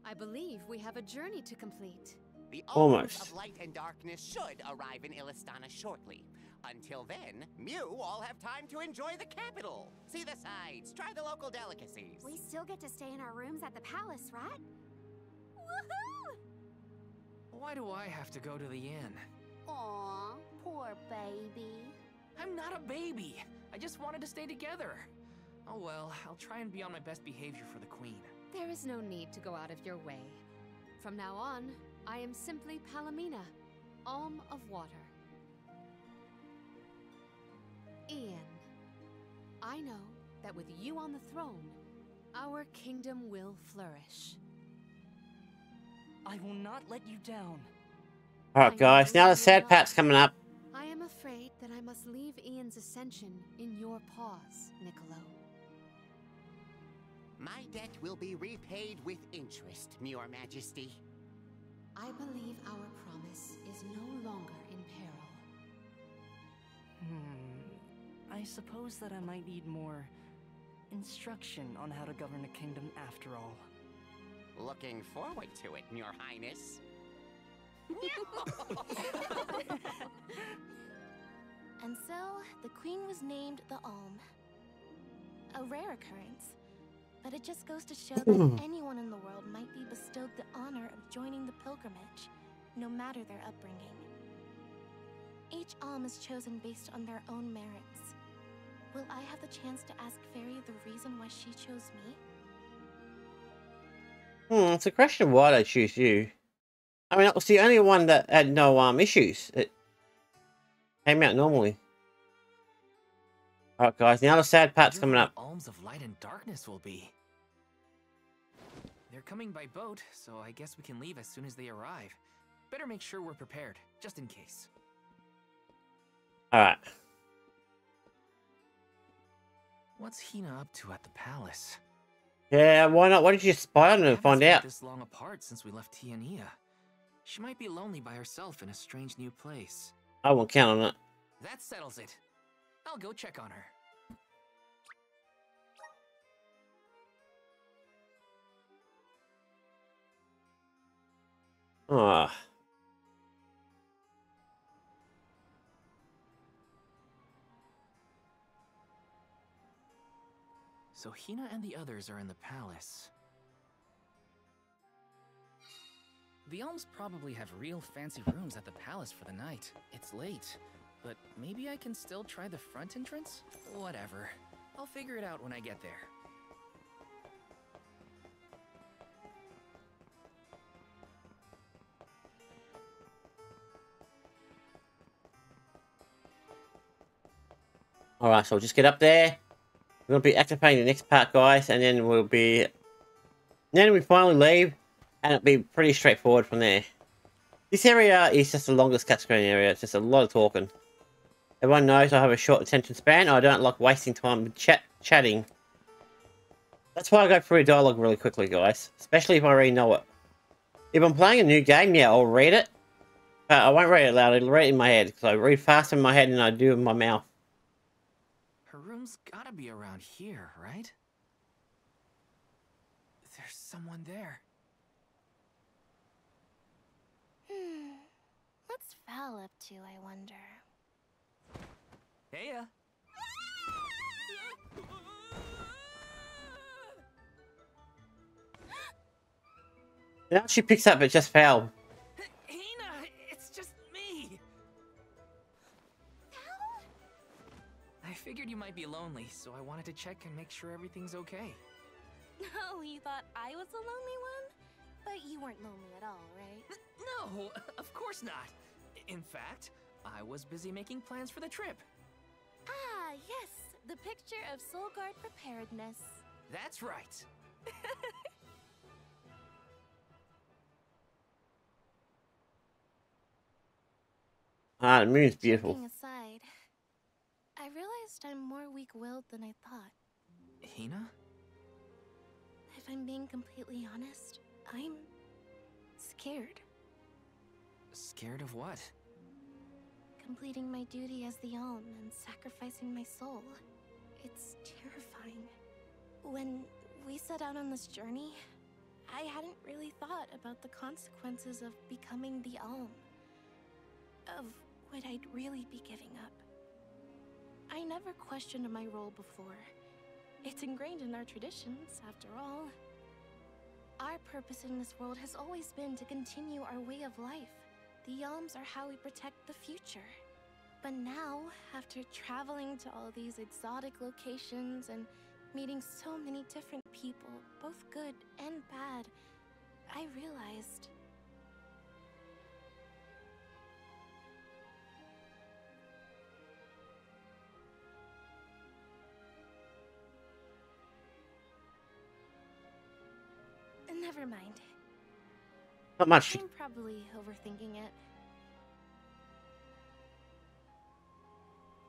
I believe we have a journey to complete. The alms of light and darkness should arrive in Ilistana shortly. Until then, Mew all have time to enjoy the capital. See the sights, try the local delicacies. We still get to stay in our rooms at the palace, right? Woohoo! Why do I have to go to the inn? Aw, poor baby. I'm not a baby. I just wanted to stay together. Oh well, I'll try and be on my best behavior for the Queen. There is no need to go out of your way. From now on, I am simply Palamina, Alm of Water. Ian, I know that with you on the throne, our kingdom will flourish. I will not let you down. Alright guys, now the sad part's coming up. I am a dimension in your paws, Niccolo. My debt will be repaid with interest, Your Majesty. I believe our promise is no longer in peril. I suppose that I might need more instruction on how to govern a kingdom after all. Looking forward to it, Your Highness. And so, the queen was named the Alm. A rare occurrence, but it just goes to show that anyone in the world might be bestowed the honor of joining the pilgrimage, no matter their upbringing. Each Alm is chosen based on their own merits. Will I have the chance to ask Fairy the reason why she chose me? It's a question why they choose you. I mean, it was the only one that had no issues. It came out normally. Alright guys, the other sad part's coming up. Alms of light and darkness will be. They're coming by boat, so I guess we can leave as soon as they arrive. Better make sure we're prepared, just in case. Alright. What's Hina up to at the palace? Yeah, why not? Why did you spy on her and find out? This long apart since we left Tiania. She might be lonely by herself in a strange new place. I won't count on it. That settles it. I'll go check on her. Ah. So Hina and the others are in the palace. The Alms probably have real fancy rooms at the palace for the night. It's late, but maybe I can still try the front entrance? Whatever. I'll figure it out when I get there. Alright, so we'll just get up there. We're going to be activating the next part, guys, and then we'll be... Then we finally leave. And it'll be pretty straightforward from there. This area is just the longest cutscreen area. It's just a lot of talking. Everyone knows I have a short attention span. I don't like wasting time chatting. That's why I go through dialogue really quickly, guys. Especially if I already know it. If I'm playing a new game, yeah, I'll read it. But I won't read it loud. I'll read it in my head. Because I read faster in my head than I do in my mouth. Her room's gotta be around here, right? There's someone there. What's Val up to, I wonder? Heya! Now she picks up, it just fell. Hina, it's just me! Val? I figured you might be lonely, so I wanted to check and make sure everything's okay. Oh, you thought I was the lonely one? But you weren't lonely at all, right? No, of course not. In fact, I was busy making plans for the trip. Ah, yes, the picture of Soulguard preparedness. That's right. The moon's beautiful. Joking aside, I realized I'm more weak-willed than I thought. Hina? If I'm being completely honest, I'm scared. Scared of what? Completing my duty as the Alm and sacrificing my soul. It's terrifying. When we set out on this journey, I hadn't really thought about the consequences of becoming the Alm. Of what I'd really be giving up. I never questioned my role before. It's ingrained in our traditions, after all. Our purpose in this world has always been to continue our way of life. The Alms are how we protect the future. But now, after traveling to all these exotic locations and meeting so many different people, both good and bad, I realized... Never mind. Not much. I'm probably overthinking it.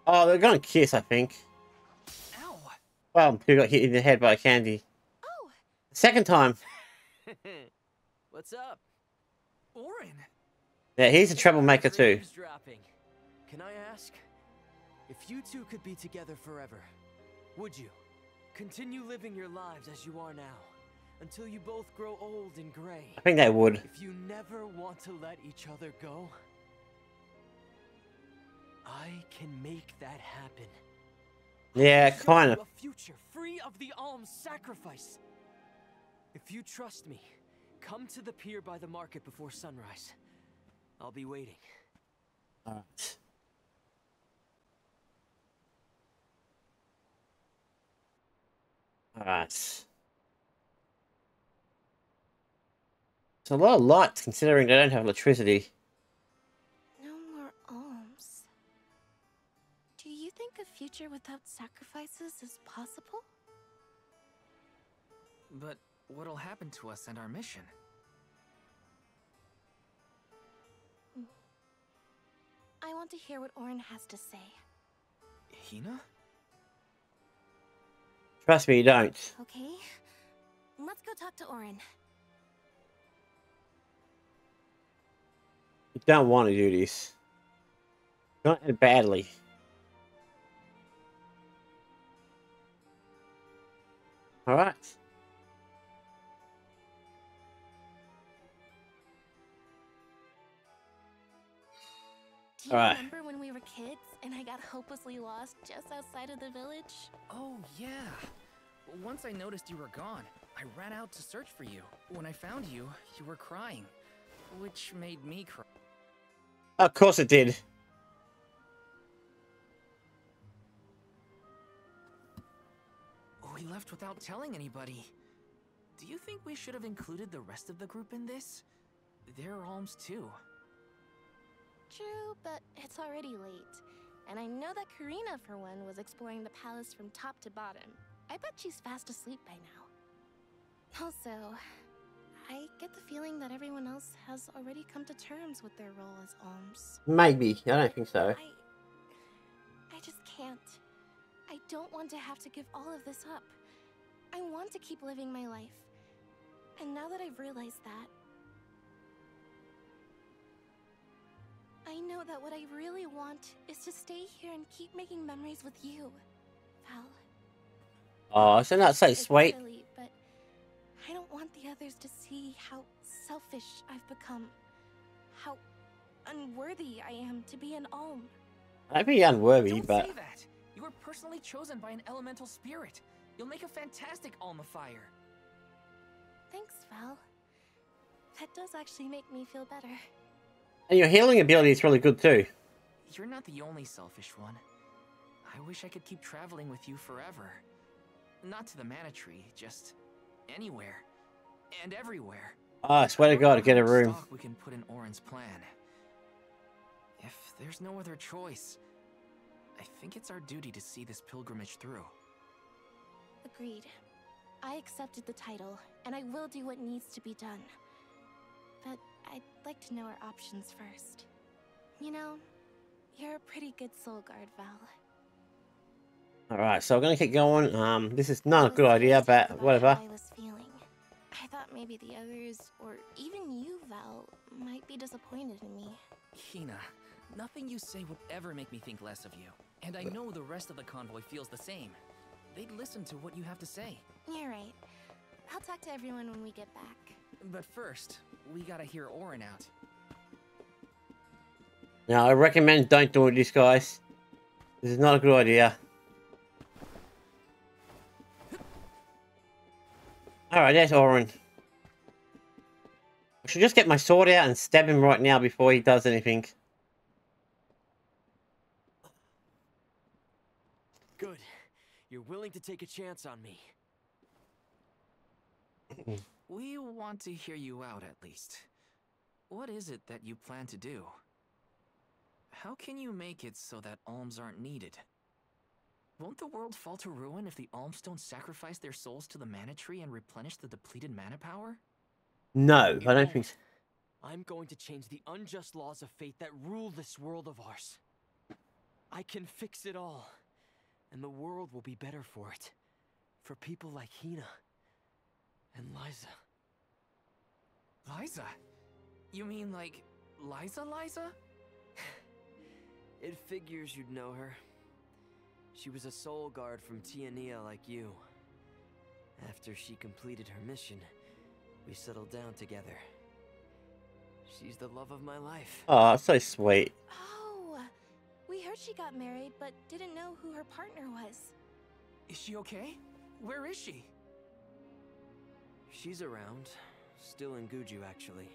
Oh, they're gonna kiss, I think. Ow. Well, you got hit in the head by a candy. Oh. Second time. What's up, Orin? Yeah, he's a troublemaker too. Can I ask if you two could be together forever? Would you continue living your lives as you are now until you both grow old and gray? I think they would. If you never want to let each other go, I can make that happen. Yeah, kind of. A future free of the alms sacrifice. If you trust me, come to the pier by the market before sunrise. I'll be waiting. All right. Alright. It's a lot of light considering they don't have electricity. No more alms. Do you think a future without sacrifices is possible? But what'll happen to us and our mission? I want to hear what Orin has to say. Hina? Trust me, you don't. Okay. Let's go talk to Orin. You don't want to do this. Not badly. Alright. Do you remember when we were kids and I got hopelessly lost just outside of the village? Oh, yeah. Once I noticed you were gone, I ran out to search for you. When I found you, you were crying, which made me cry. Of course it did. We left without telling anybody. Do you think we should have included the rest of the group in this? They're alms too. True, but it's already late, and I know that Karina, for one, was exploring the palace from top to bottom. I bet she's fast asleep by now. Also, I get the feeling that everyone else has already come to terms with their role as alms. Maybe. I don't think so. I just can't. I don't want to have to give all of this up. I want to keep living my life. And now that I've realized that, I know that what I really want is to stay here and keep making memories with you, Val. Oh, isn't that so sweet? Silly, but I don't want the others to see how selfish I've become, how unworthy I am to be an alm. I'd be unworthy, don't but say that. You were personally chosen by an elemental spirit. You'll make a fantastic alm of fire. Thanks, Val. That does actually make me feel better. And your healing ability is really good too. You're not the only selfish one. I wish I could keep traveling with you forever. Not to the Mana Tree, just anywhere and everywhere. Ah, I swear to God, get a room. We can put in Orin's plan. If there's no other choice, I think it's our duty to see this pilgrimage through. Agreed. I accepted the title, and I will do what needs to be done. But I'd like to know our options first. You know, you're a pretty good soul guard, Val. Alright, so I'm gonna keep going. This is not a good idea, but whatever. I thought maybe the others, or even you, Val, might be disappointed in me. Hina, nothing you say would ever make me think less of you. And I know the rest of the convoy feels the same. They'd listen to what you have to say. You're right. I'll talk to everyone when we get back. But first, we gotta hear Orin out. Now, I recommend don't do this, guys. This is not a good idea. Alright, there's Orin. I should just get my sword out and stab him right now before he does anything. Good. You're willing to take a chance on me. We want to hear you out, at least. What is it that you plan to do? How can you make it so that alms aren't needed? Won't the world fall to ruin if the alms don't sacrifice their souls to the Mana Tree and replenish the depleted mana power? No, I don't think so. I'm going to change the unjust laws of fate that rule this world of ours. I can fix it all. And the world will be better for it. For people like Hina. And Liza. Liza? You mean like Liza Liza? It figures you'd know her. She was a soul guard from Tiania like you. After she completed her mission, we settled down together. She's the love of my life. Aw, so sweet. Oh, we heard she got married, but didn't know who her partner was. Is she okay? Where is she? She's around. Still in Guchu, actually.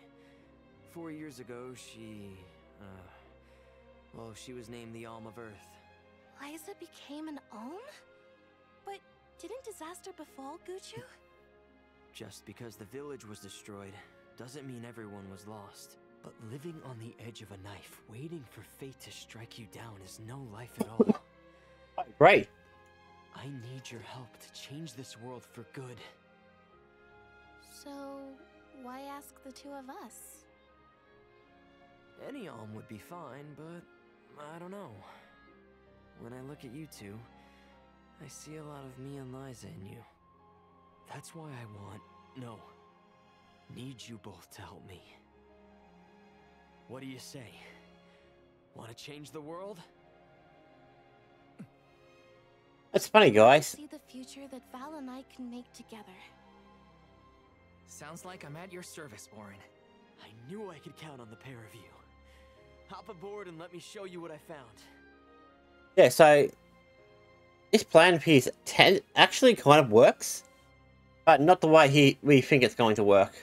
4 years ago, she... well, she was named the Alm of Earth. Liza became an Alm? But didn't disaster befall Guchu? Just because the village was destroyed doesn't mean everyone was lost. But living on the edge of a knife, waiting for fate to strike you down is no life at all. Right. I need your help to change this world for good. So, why ask the two of us? Any Alm would be fine, but I don't know. When I look at you two, I see a lot of me and Liza in you. That's why I need you both to help me. What do you say? Want to change the world? That's funny, guys. I see the future that Val and I can make together. Sounds like I'm at your service, Orin. I knew I could count on the pair of you. Hop aboard and let me show you what I found. Yeah, so this plan piece actually kind of works, but not the way we think it's going to work.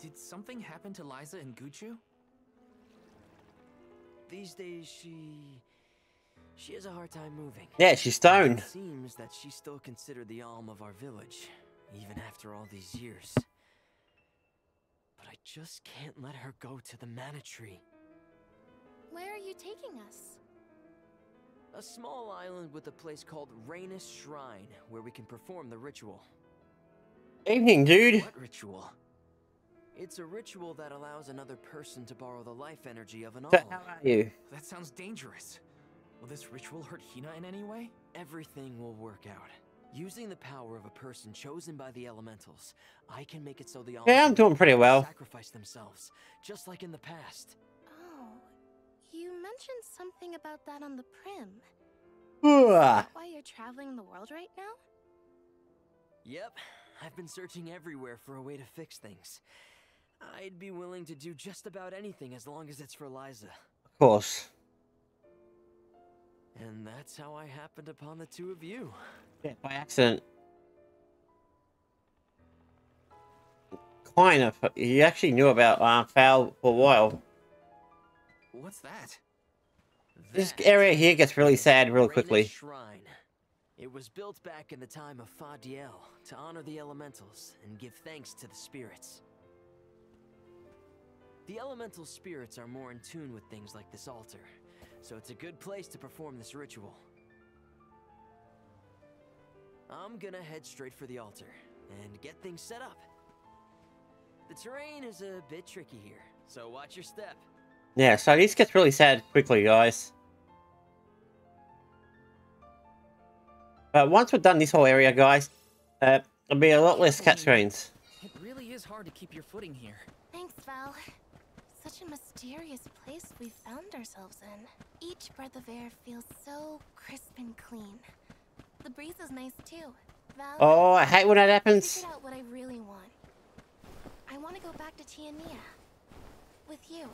Did something happen to Liza and Guchu? These days she has a hard time moving. Yeah, she's stoned. It seems that she's still considered the alm of our village, even after all these years. But I just can't let her go to the Mana Tree. Where are you taking us? A small island with a place called Rainus Shrine, where we can perform the ritual. Evening, dude. What ritual? It's a ritual that allows another person to borrow the life energy of an alm. How are you? That sounds dangerous. Will this ritual hurt Hina in any way? Everything will work out. Using the power of a person chosen by the elementals, I can make it so the alm... Yeah, I'm doing pretty well. ...sacrifice themselves, just like in the past. You mentioned something about that on the Prim. Is that why you're traveling the world right now? Yep. I've been searching everywhere for a way to fix things. I'd be willing to do just about anything as long as it's for Liza. Of course. And that's how I happened upon the two of you. Yeah, by accident. Kind of. You actually knew about Fowle for a while. What's that? This area here gets really sad real quickly. Shrine. It was built back in the time of Fadiel to honor the elementals and give thanks to the spirits. The elemental spirits are more in tune with things like this altar, so it's a good place to perform this ritual. I'm gonna head straight for the altar and get things set up. The terrain is a bit tricky here, so watch your step. Yeah, so this gets really sad quickly, guys. But once we're done this whole area, guys, there'll be a lot less cutscenes. It really is hard to keep your footing here. Thanks, Val. Such a mysterious place we've found ourselves in. Each breath of air feels so crisp and clean. The breeze is nice too. Val, oh, I hate when that happens. I figured out what I really want. I want to go back to Tiania. With you.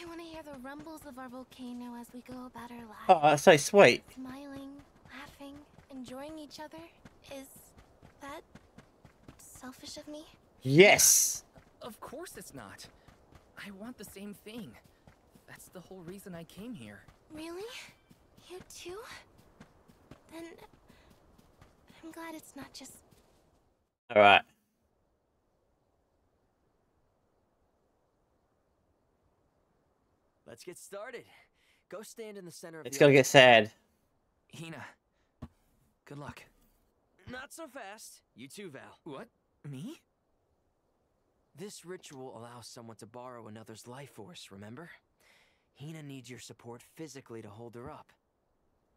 I want to hear the rumbles of our volcano as we go about our lives. Oh, that's so sweet. Smiling, laughing, enjoying each other. Is that selfish of me? Yes. Of course it's not. I want the same thing. That's the whole reason I came here. Really? You too? Then I'm glad it's not just... All right. Let's get started. Go stand in the center of it's gonna get sad. Hina, good luck. Not so fast. You too, Val. What? Me? This ritual allows someone to borrow another's life force, remember? Hina needs your support physically to hold her up.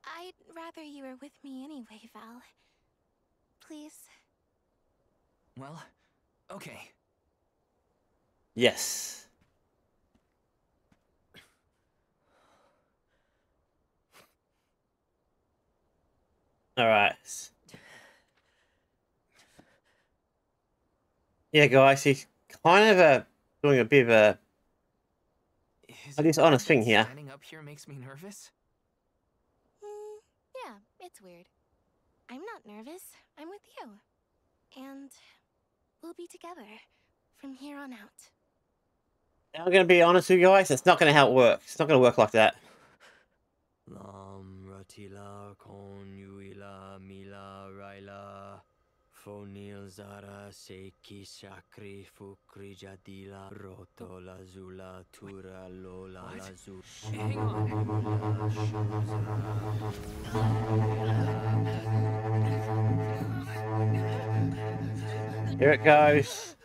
I'd rather you were with me anyway, Val. Please. Well, okay. Yes. All right. Yeah, guys, he's kind of doing a bit of a dishonest thing here. Standing up here makes me nervous. Yeah, it's weird. I'm not nervous. I'm with you, and we'll be together from here on out. I'm gonna be honest with you guys. It's not gonna work. It's not gonna work like that. Tila Konyuila Mila Raila Fonil Zara Seki Sakri Fukri Jadila Rotola Zula Tura Lola Lazu. Hang on. Here it goes.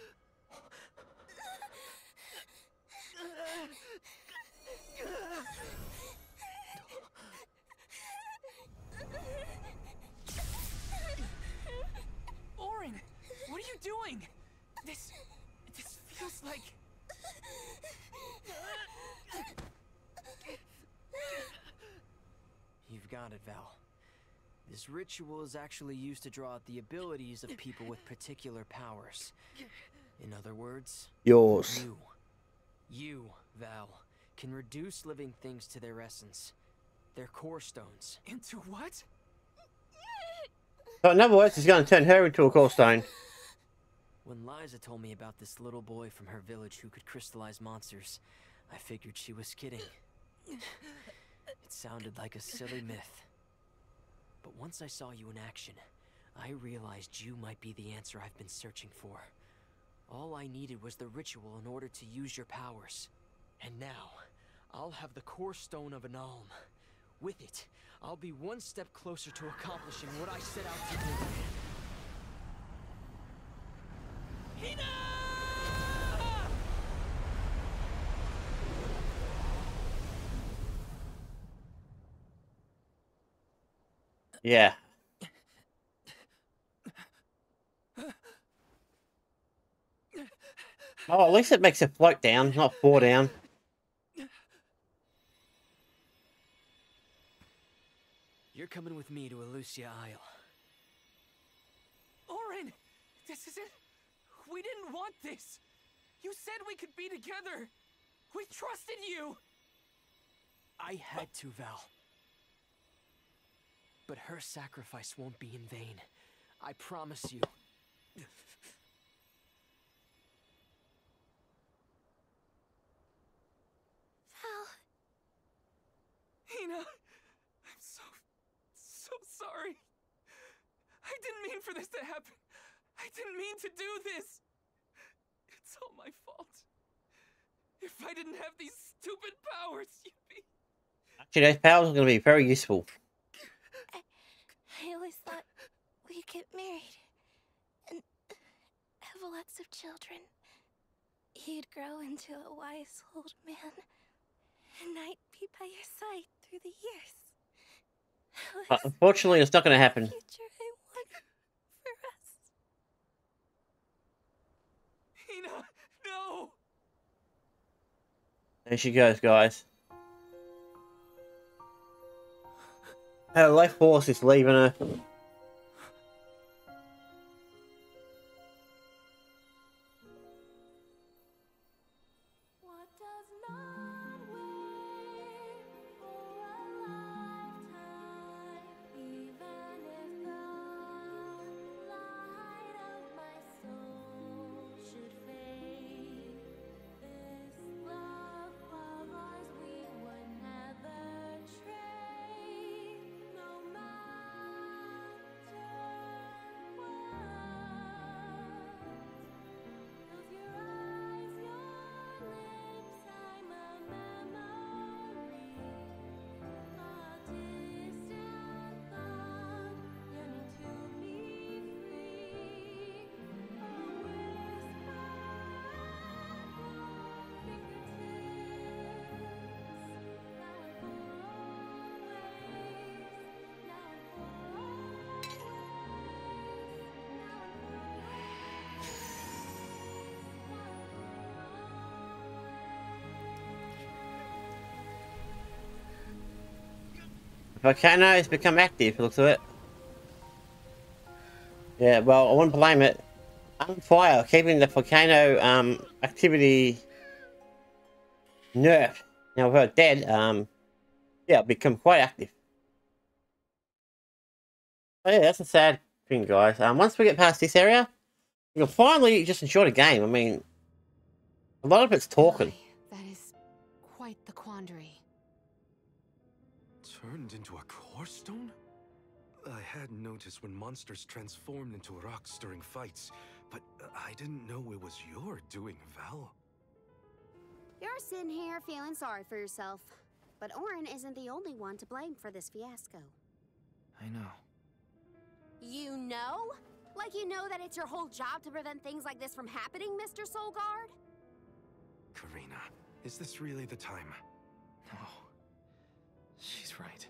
This feels like... You've got it, Val. This ritual is actually used to draw out the abilities of people with particular powers. In other words... Yours. You, Val, can reduce living things to their essence. Their core stones. Into what? So in other words, he's going to turn her into a core stone. When Liza told me about this little boy from her village who could crystallize monsters, I figured she was kidding. It sounded like a silly myth. But once I saw you in action, I realized you might be the answer I've been searching for. All I needed was the ritual in order to use your powers. And now, I'll have the core stone of an alm. With it, I'll be one step closer to accomplishing what I set out to do. Hina! Yeah. Oh, at least it makes it float down, not fall down. You're coming with me to Alusia Isle. Orin! This isn't... We didn't want this! You said we could be together! We trusted you! I had to, Val. But her sacrifice won't be in vain. I promise you. Val... Hina... I'm so sorry. I didn't mean for this to happen. I didn't mean to do this! It's all my fault. If I didn't have these stupid powers, you'd be... Actually, those powers are going to be very useful. I always thought we'd get married and have lots of children. You'd grow into a wise old man, and I'd be by your side through the years. But unfortunately, it's not going to happen. No. There she goes, guys. Her life force is leaving her. The volcano has become active, by the looks of it. Yeah, well, I wouldn't blame it. On fire, keeping the volcano activity nerfed. Now, if we're dead, yeah, it'll become quite active. Oh, yeah, that's a sad thing, guys. Once we get past this area, we can finally just enjoy the game. I mean, a lot of it's talking. That is quite the quandary. Turned into a core stone? I had noticed when monsters transformed into rocks during fights, but I didn't know it was your doing, Val. You're sitting here feeling sorry for yourself, but Orin isn't the only one to blame for this fiasco. I know. You know? Like you know that it's your whole job to prevent things like this from happening, Mr. Soulguard? Karina, is this really the time? No. She's right.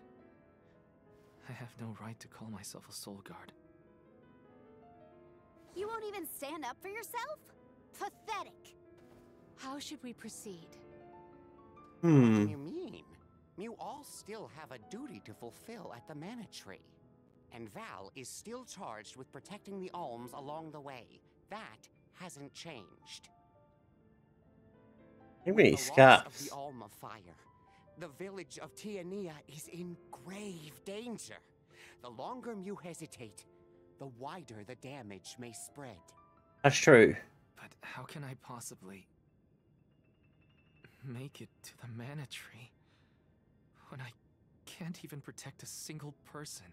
I have no right to call myself a Soulguard. You won't even stand up for yourself? Pathetic! How should we proceed? What do you mean? You all still have a duty to fulfill at the Mana Tree. And Val is still charged with protecting the alms along the way. That hasn't changed. How many scarves? The Alm of Fire. The village of Tiania is in grave danger. The longer you hesitate, the wider the damage may spread. That's true. But how can I possibly make it to the Mana Tree when I can't even protect a single person?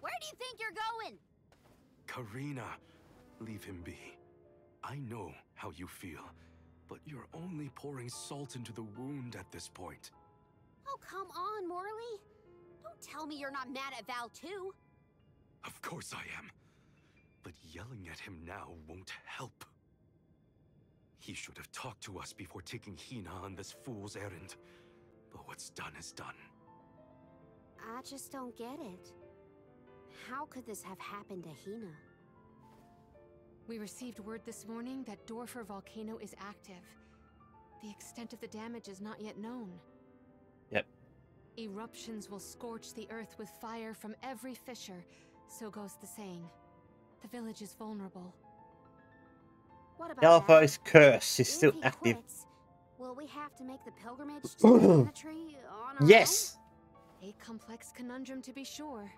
Where do you think you're going? Karina, leave him be. I know how you feel. But you're only pouring salt into the wound at this point. Oh, come on, Morley. Don't tell me you're not mad at Val, too. Of course I am. But yelling at him now won't help. He should have talked to us before taking Hina on this fool's errand. But what's done is done. I just don't get it. How could this have happened to Hina? We received word this morning that Dorfer Volcano is active. The extent of the damage is not yet known. Yep. Eruptions will scorch the earth with fire from every fissure, so goes the saying. The village is vulnerable. What about Delpho's curse is still active. Will we have to make the pilgrimage to the Mana Tree on our Yes! Own? A complex conundrum to be sure.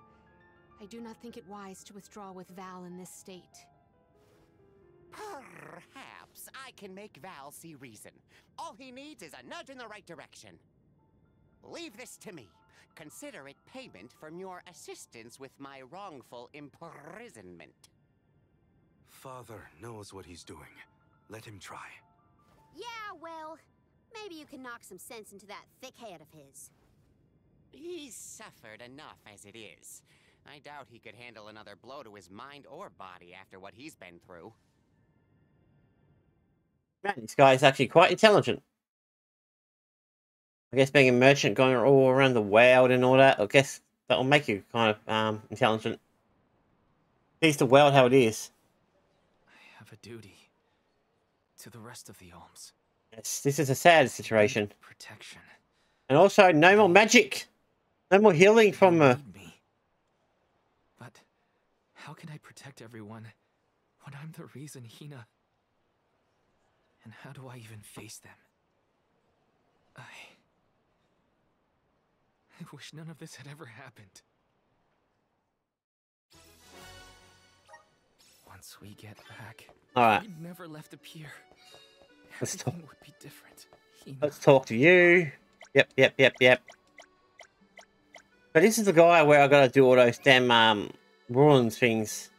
I do not think it wise to withdraw with Val in this state. Perhaps I can make Val see reason. All he needs is a nudge in the right direction. Leave this to me. Consider it payment from your assistance with my wrongful imprisonment. Father knows what he's doing. Let him try. Yeah, well, maybe you can knock some sense into that thick head of his. He's suffered enough as it is. I doubt he could handle another blow to his mind or body after what he's been through. Man, this guy is actually quite intelligent. I guess being a merchant going all around the world and all that, I guess that'll make you kind of intelligent. Sees the world how it is. I have a duty to the rest of the alms. Yes, this is a sad situation. Protection. And also, no more magic. No more healing from me. But how can I protect everyone when I'm the reason Hina... And how do I even face them? I wish none of this had ever happened. Once we get back, we never left a pier. Everything would be different. Let's talk to you. Yep. But this is the guy where I gotta do all those damn ruins things.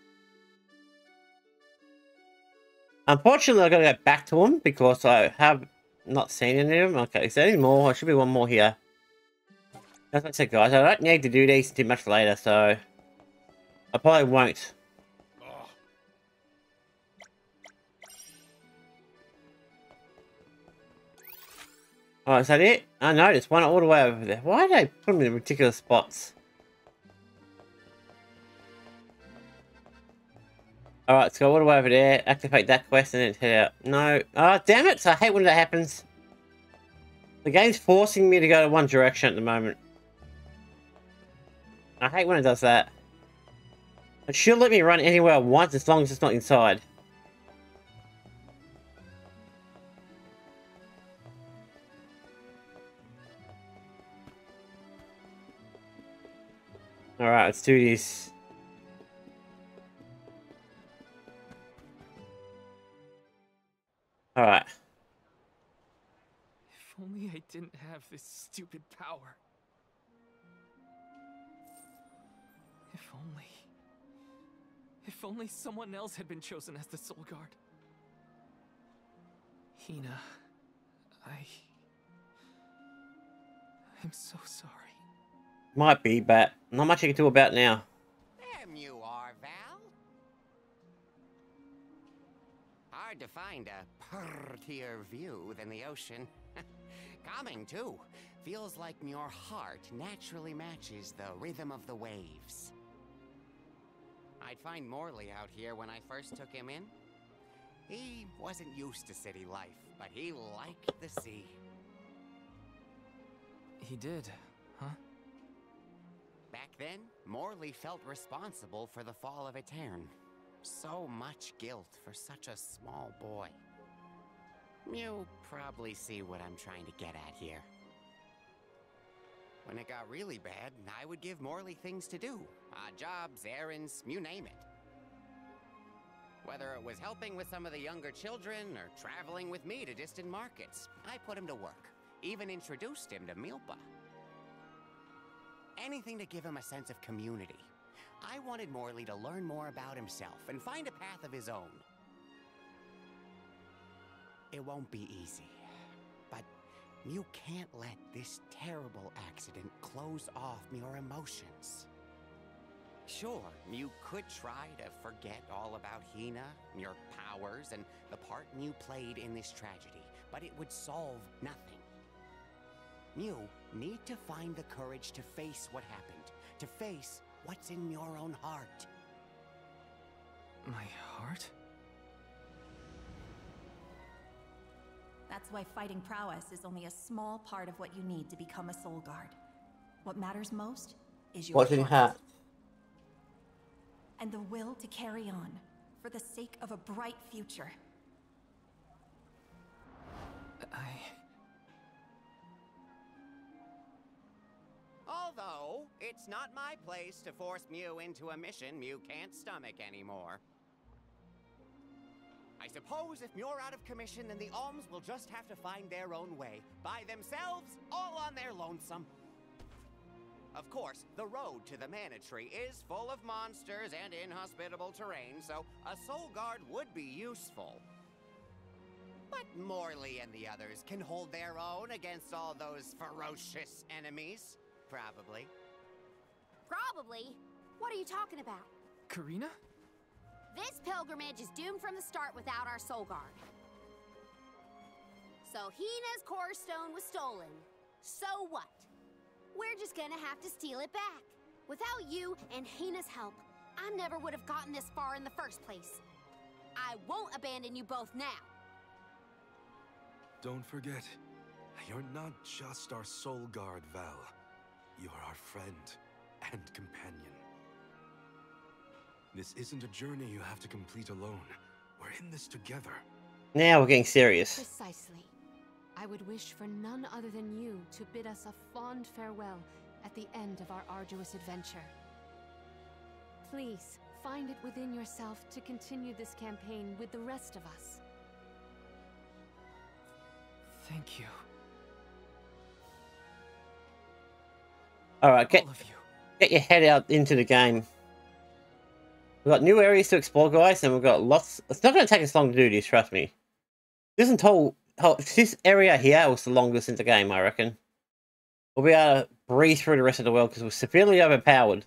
Unfortunately, I've got to go back to him because I have not seen any of them. Okay, is there any more? There should be one more here. As I said, guys, I don't need to do these too much later, so I probably won't. Oh. Alright, is that it? I know, there's one all the way over there. Why do they put them in ridiculous spots? Alright, let's go all the way over there, activate that quest, and then head out. No. Oh, damn it! I hate when that happens. The game's forcing me to go to one direction at the moment. I hate when it does that. It should let me run anywhere I want as long as it's not inside. Alright, let's do this. Alright. If only I didn't have this stupid power. If only... if only someone else had been chosen as the Soul Guard. Hina... I'm so sorry. Might be, but not much I can do about now. There you are, Val. Hard to find a prettier view than the ocean. Calming too. Feels like your heart naturally matches the rhythm of the waves. I'd find Morley out here when I first took him in. He wasn't used to city life, but he liked the sea. He did, huh? Back then, Morley felt responsible for the fall of Etern. So much guilt for such a small boy. You probably see what I'm trying to get at here. When it got really bad, I would give Morley things to do. Odd jobs, errands, you name it. Whether it was helping with some of the younger children or traveling with me to distant markets, I put him to work. Even introduced him to Milpa. Anything to give him a sense of community. I wanted Morley to learn more about himself and find a path of his own. It won't be easy, but you can't let this terrible accident close off your emotions. Sure, you could try to forget all about Hina, your powers, and the part you played in this tragedy, but it would solve nothing. You need to find the courage to face what happened, to face what's in your own heart. My heart? That's why fighting prowess is only a small part of what you need to become a Soul Guard. What matters most is your heart. And the will to carry on, for the sake of a bright future. Although, it's not my place to force Mew into a mission Mew can't stomach anymore. I suppose if you're out of commission, then the Alms will just have to find their own way. By themselves, all on their lonesome. Of course, the road to the Mana Tree is full of monsters and inhospitable terrain, so a Soul Guard would be useful. But Morley and the others can hold their own against all those ferocious enemies. Probably. Probably? What are you talking about? Karina? This pilgrimage is doomed from the start without our Soul Guard. So Hina's core stone was stolen. So what? We're just gonna have to steal it back. Without you and Hina's help, I never would have gotten this far in the first place. I won't abandon you both now. Don't forget, you're not just our Soul Guard, Val. You are our friend and companion. This isn't a journey you have to complete alone. We're in this together. Now we're getting serious. Precisely. I would wish for none other than you to bid us a fond farewell at the end of our arduous adventure. Please, find it within yourself to continue this campaign with the rest of us. Thank you. Alright, get your head out into the game. We've got new areas to explore, guys, and we've got lots... It's not going to take us long to do this, trust me. This area here was the longest in the game, I reckon. We'll be able to breathe through the rest of the world because we're severely overpowered.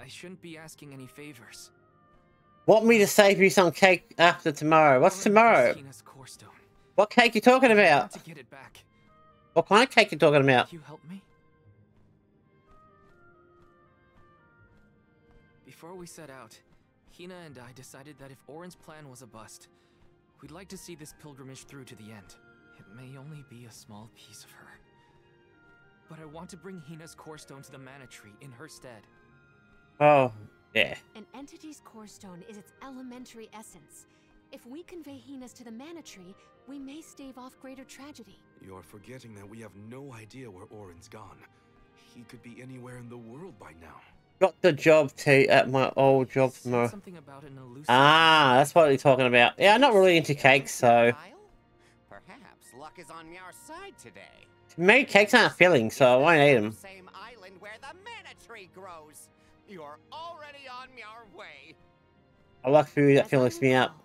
I shouldn't be asking any favors. Want me to save you some cake after tomorrow? What's tomorrow? What cake you talking about? To get it back. What kind of cake you talking about? You help me? Before we set out, Hina and I decided that if Orin's plan was a bust, we'd like to see this pilgrimage through to the end. It may only be a small piece of her, but I want to bring Hina's core stone to the Mana Tree in her stead. Oh, yeah. An entity's core stone is its elementary essence. If we convey Hina's to the Mana Tree, we may stave off greater tragedy. You're forgetting that we have no idea where Orin's gone. He could be anywhere in the world by now. Got the job T at my old job tomorrow. Ah, that's what you're talking about. Yeah, I'm not really into cakes, so. Perhaps luck is on your side today. Made cakes aren't filling, so I won't eat them. Same island where the Mana Tree grows. You're already on your way. I like food that fills me up.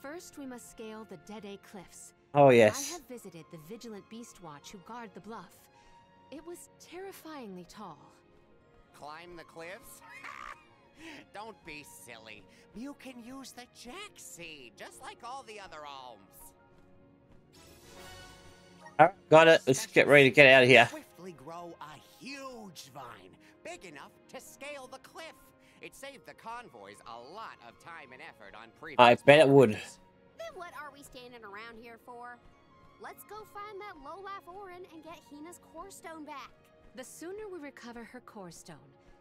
First, we must scale the Dead-Day Cliffs. Oh, yes. I have visited the vigilant Beast Watch who guard the bluff. It was terrifyingly tall. Climb the cliffs? Don't be silly. You can use the jack seed, just like all the other alms. All right, got it. Let's get ready to get out of here. Swiftly grow a huge vine, big enough to scale the cliff. It saved the convoys a lot of time and effort on previous. I bet it would. Then what are we standing around here for? Let's go find that low-life Orin and get Hina's core stone back. The sooner we recover her core stone,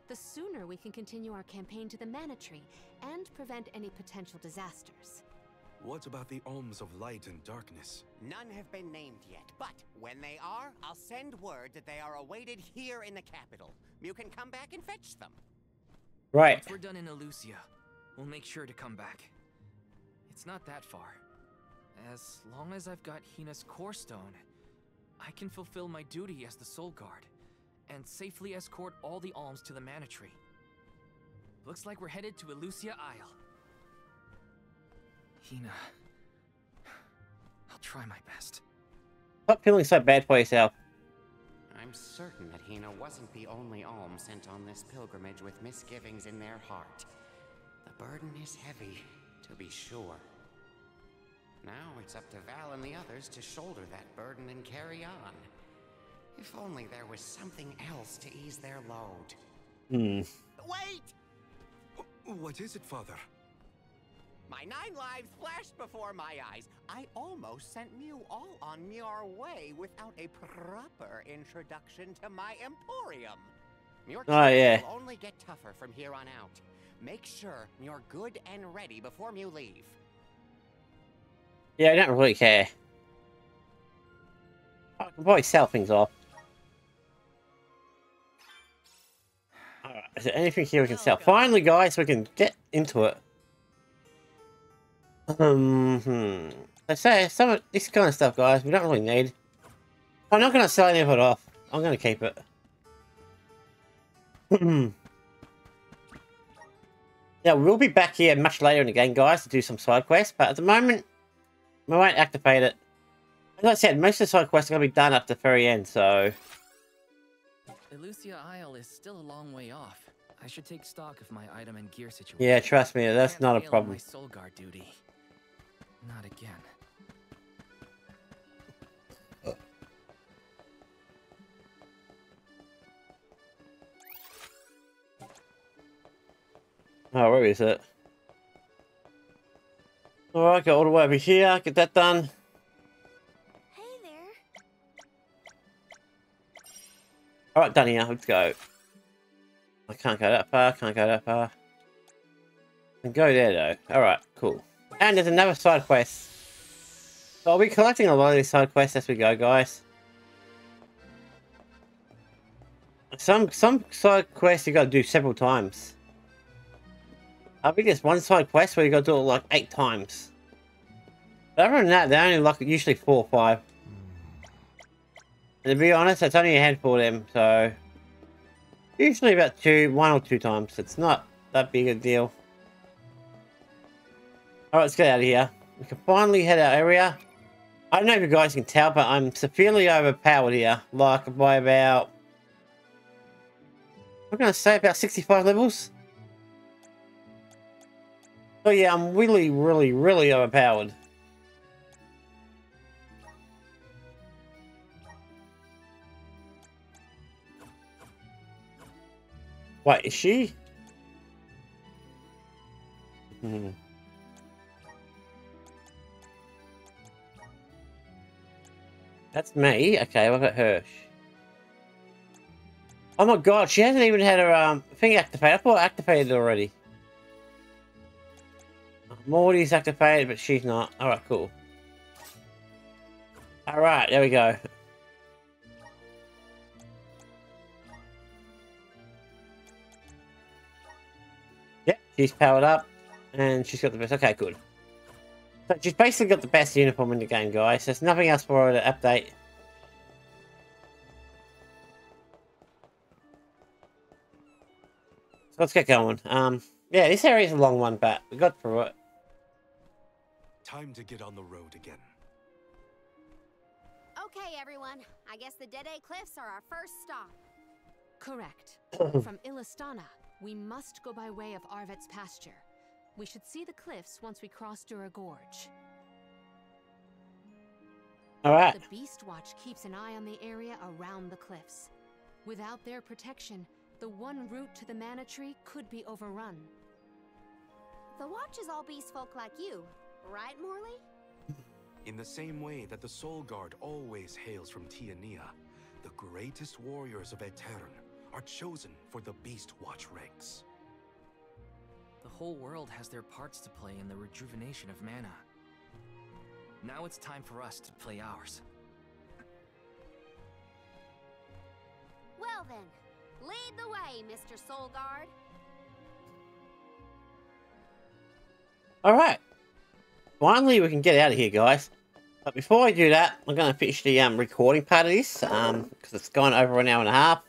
the sooner we can continue our campaign to the Mana Tree and prevent any potential disasters. What about the alms of light and darkness? None have been named yet, but when they are, I'll send word that they are awaited here in the capital. You can come back and fetch them. Right. Once we're done in Alusia, we'll make sure to come back. It's not that far. As long as I've got Hina's core stone, I can fulfill my duty as the Soul Guard and safely escort all the alms to the Mana Tree. Looks like we're headed to Alusia Isle. Hina, I'll try my best. Stop feeling so bad for yourself. I'm certain that Hina wasn't the only alm sent on this pilgrimage with misgivings in their heart. The burden is heavy, to be sure. Now it's up to Val and the others to shoulder that burden and carry on. If only there was something else to ease their load. Wait! What is it, Father? My 9 lives flashed before my eyes. I almost sent Mew all on your way without a proper introduction to my Emporium. Your will only get tougher from here on out. Make sure you're good and ready before Mew leave. Yeah, I don't really care. I can probably sell things off. Alright, is there anything here we can sell? Finally, guys, we can get into it. I say some of this kind of stuff, guys, we don't really need. I'm not gonna sell any of it off. I'm gonna keep it. Now we'll be back here much later in the game, guys, to do some side quests, but at the moment we won't activate it. Like I said, most of the side quests are gonna be done at the very end, so Alusia Isle is still a long way off. I should take stock of my item and gear situation. Yeah, trust me, that's not a problem. Soul Guard duty. Not again. Oh, where is it? All right, go all the way over here. Get that done. Hey there. All right, done here. Let's go. I can't go that far. Can't go that far. I can go there though. All right, cool. And there's another side quest. So I'll be collecting a lot of these side quests as we go, guys. Some side quests you got to do several times. I think there's one side quest where you got to do it like 8 times. But other than that, they're only like usually 4 or 5. And to be honest, that's only a handful of them. So usually about 1 or 2 times. It's not that big a deal. Alright, let's get out of here. We can finally head our area. I don't know if you guys can tell, but I'm severely overpowered here. Like, by about, we're going to say about 65 levels. So yeah, I'm really, really, really overpowered. Wait, is she? That's me. Okay, what about her? Oh my god, she hasn't even had her thing activated. I thought I activated it already. Morty's activated, but she's not. Alright, cool. Alright, there we go. Yep, she's powered up. And she's got the best. Okay, good. So she's basically got the best uniform in the game, guys. There's nothing else for her to update. So let's get going. Yeah, this area is a long one, but we got through it. Time to get on the road again. Okay, everyone. I guess the Dead Eye Cliffs are our first stop. Correct. From Ilistana, we must go by way of Arvet's pasture. We should see the cliffs once we cross Dura Gorge. All right. The Beast Watch keeps an eye on the area around the cliffs. Without their protection, the one route to the Mana Tree could be overrun. The Watch is all beast folk like you, right, Morley? In the same way that the Soul Guard always hails from Tiania, the greatest warriors of Etern are chosen for the Beast Watch ranks. The whole world has their parts to play in the rejuvenation of mana. Now it's time for us to play ours. Well then, lead the way, Mr. Soul Guard. Alright. Finally we can get out of here, guys. But before I do that, I'm going to finish the recording part of this, because it's gone over an hour and a half.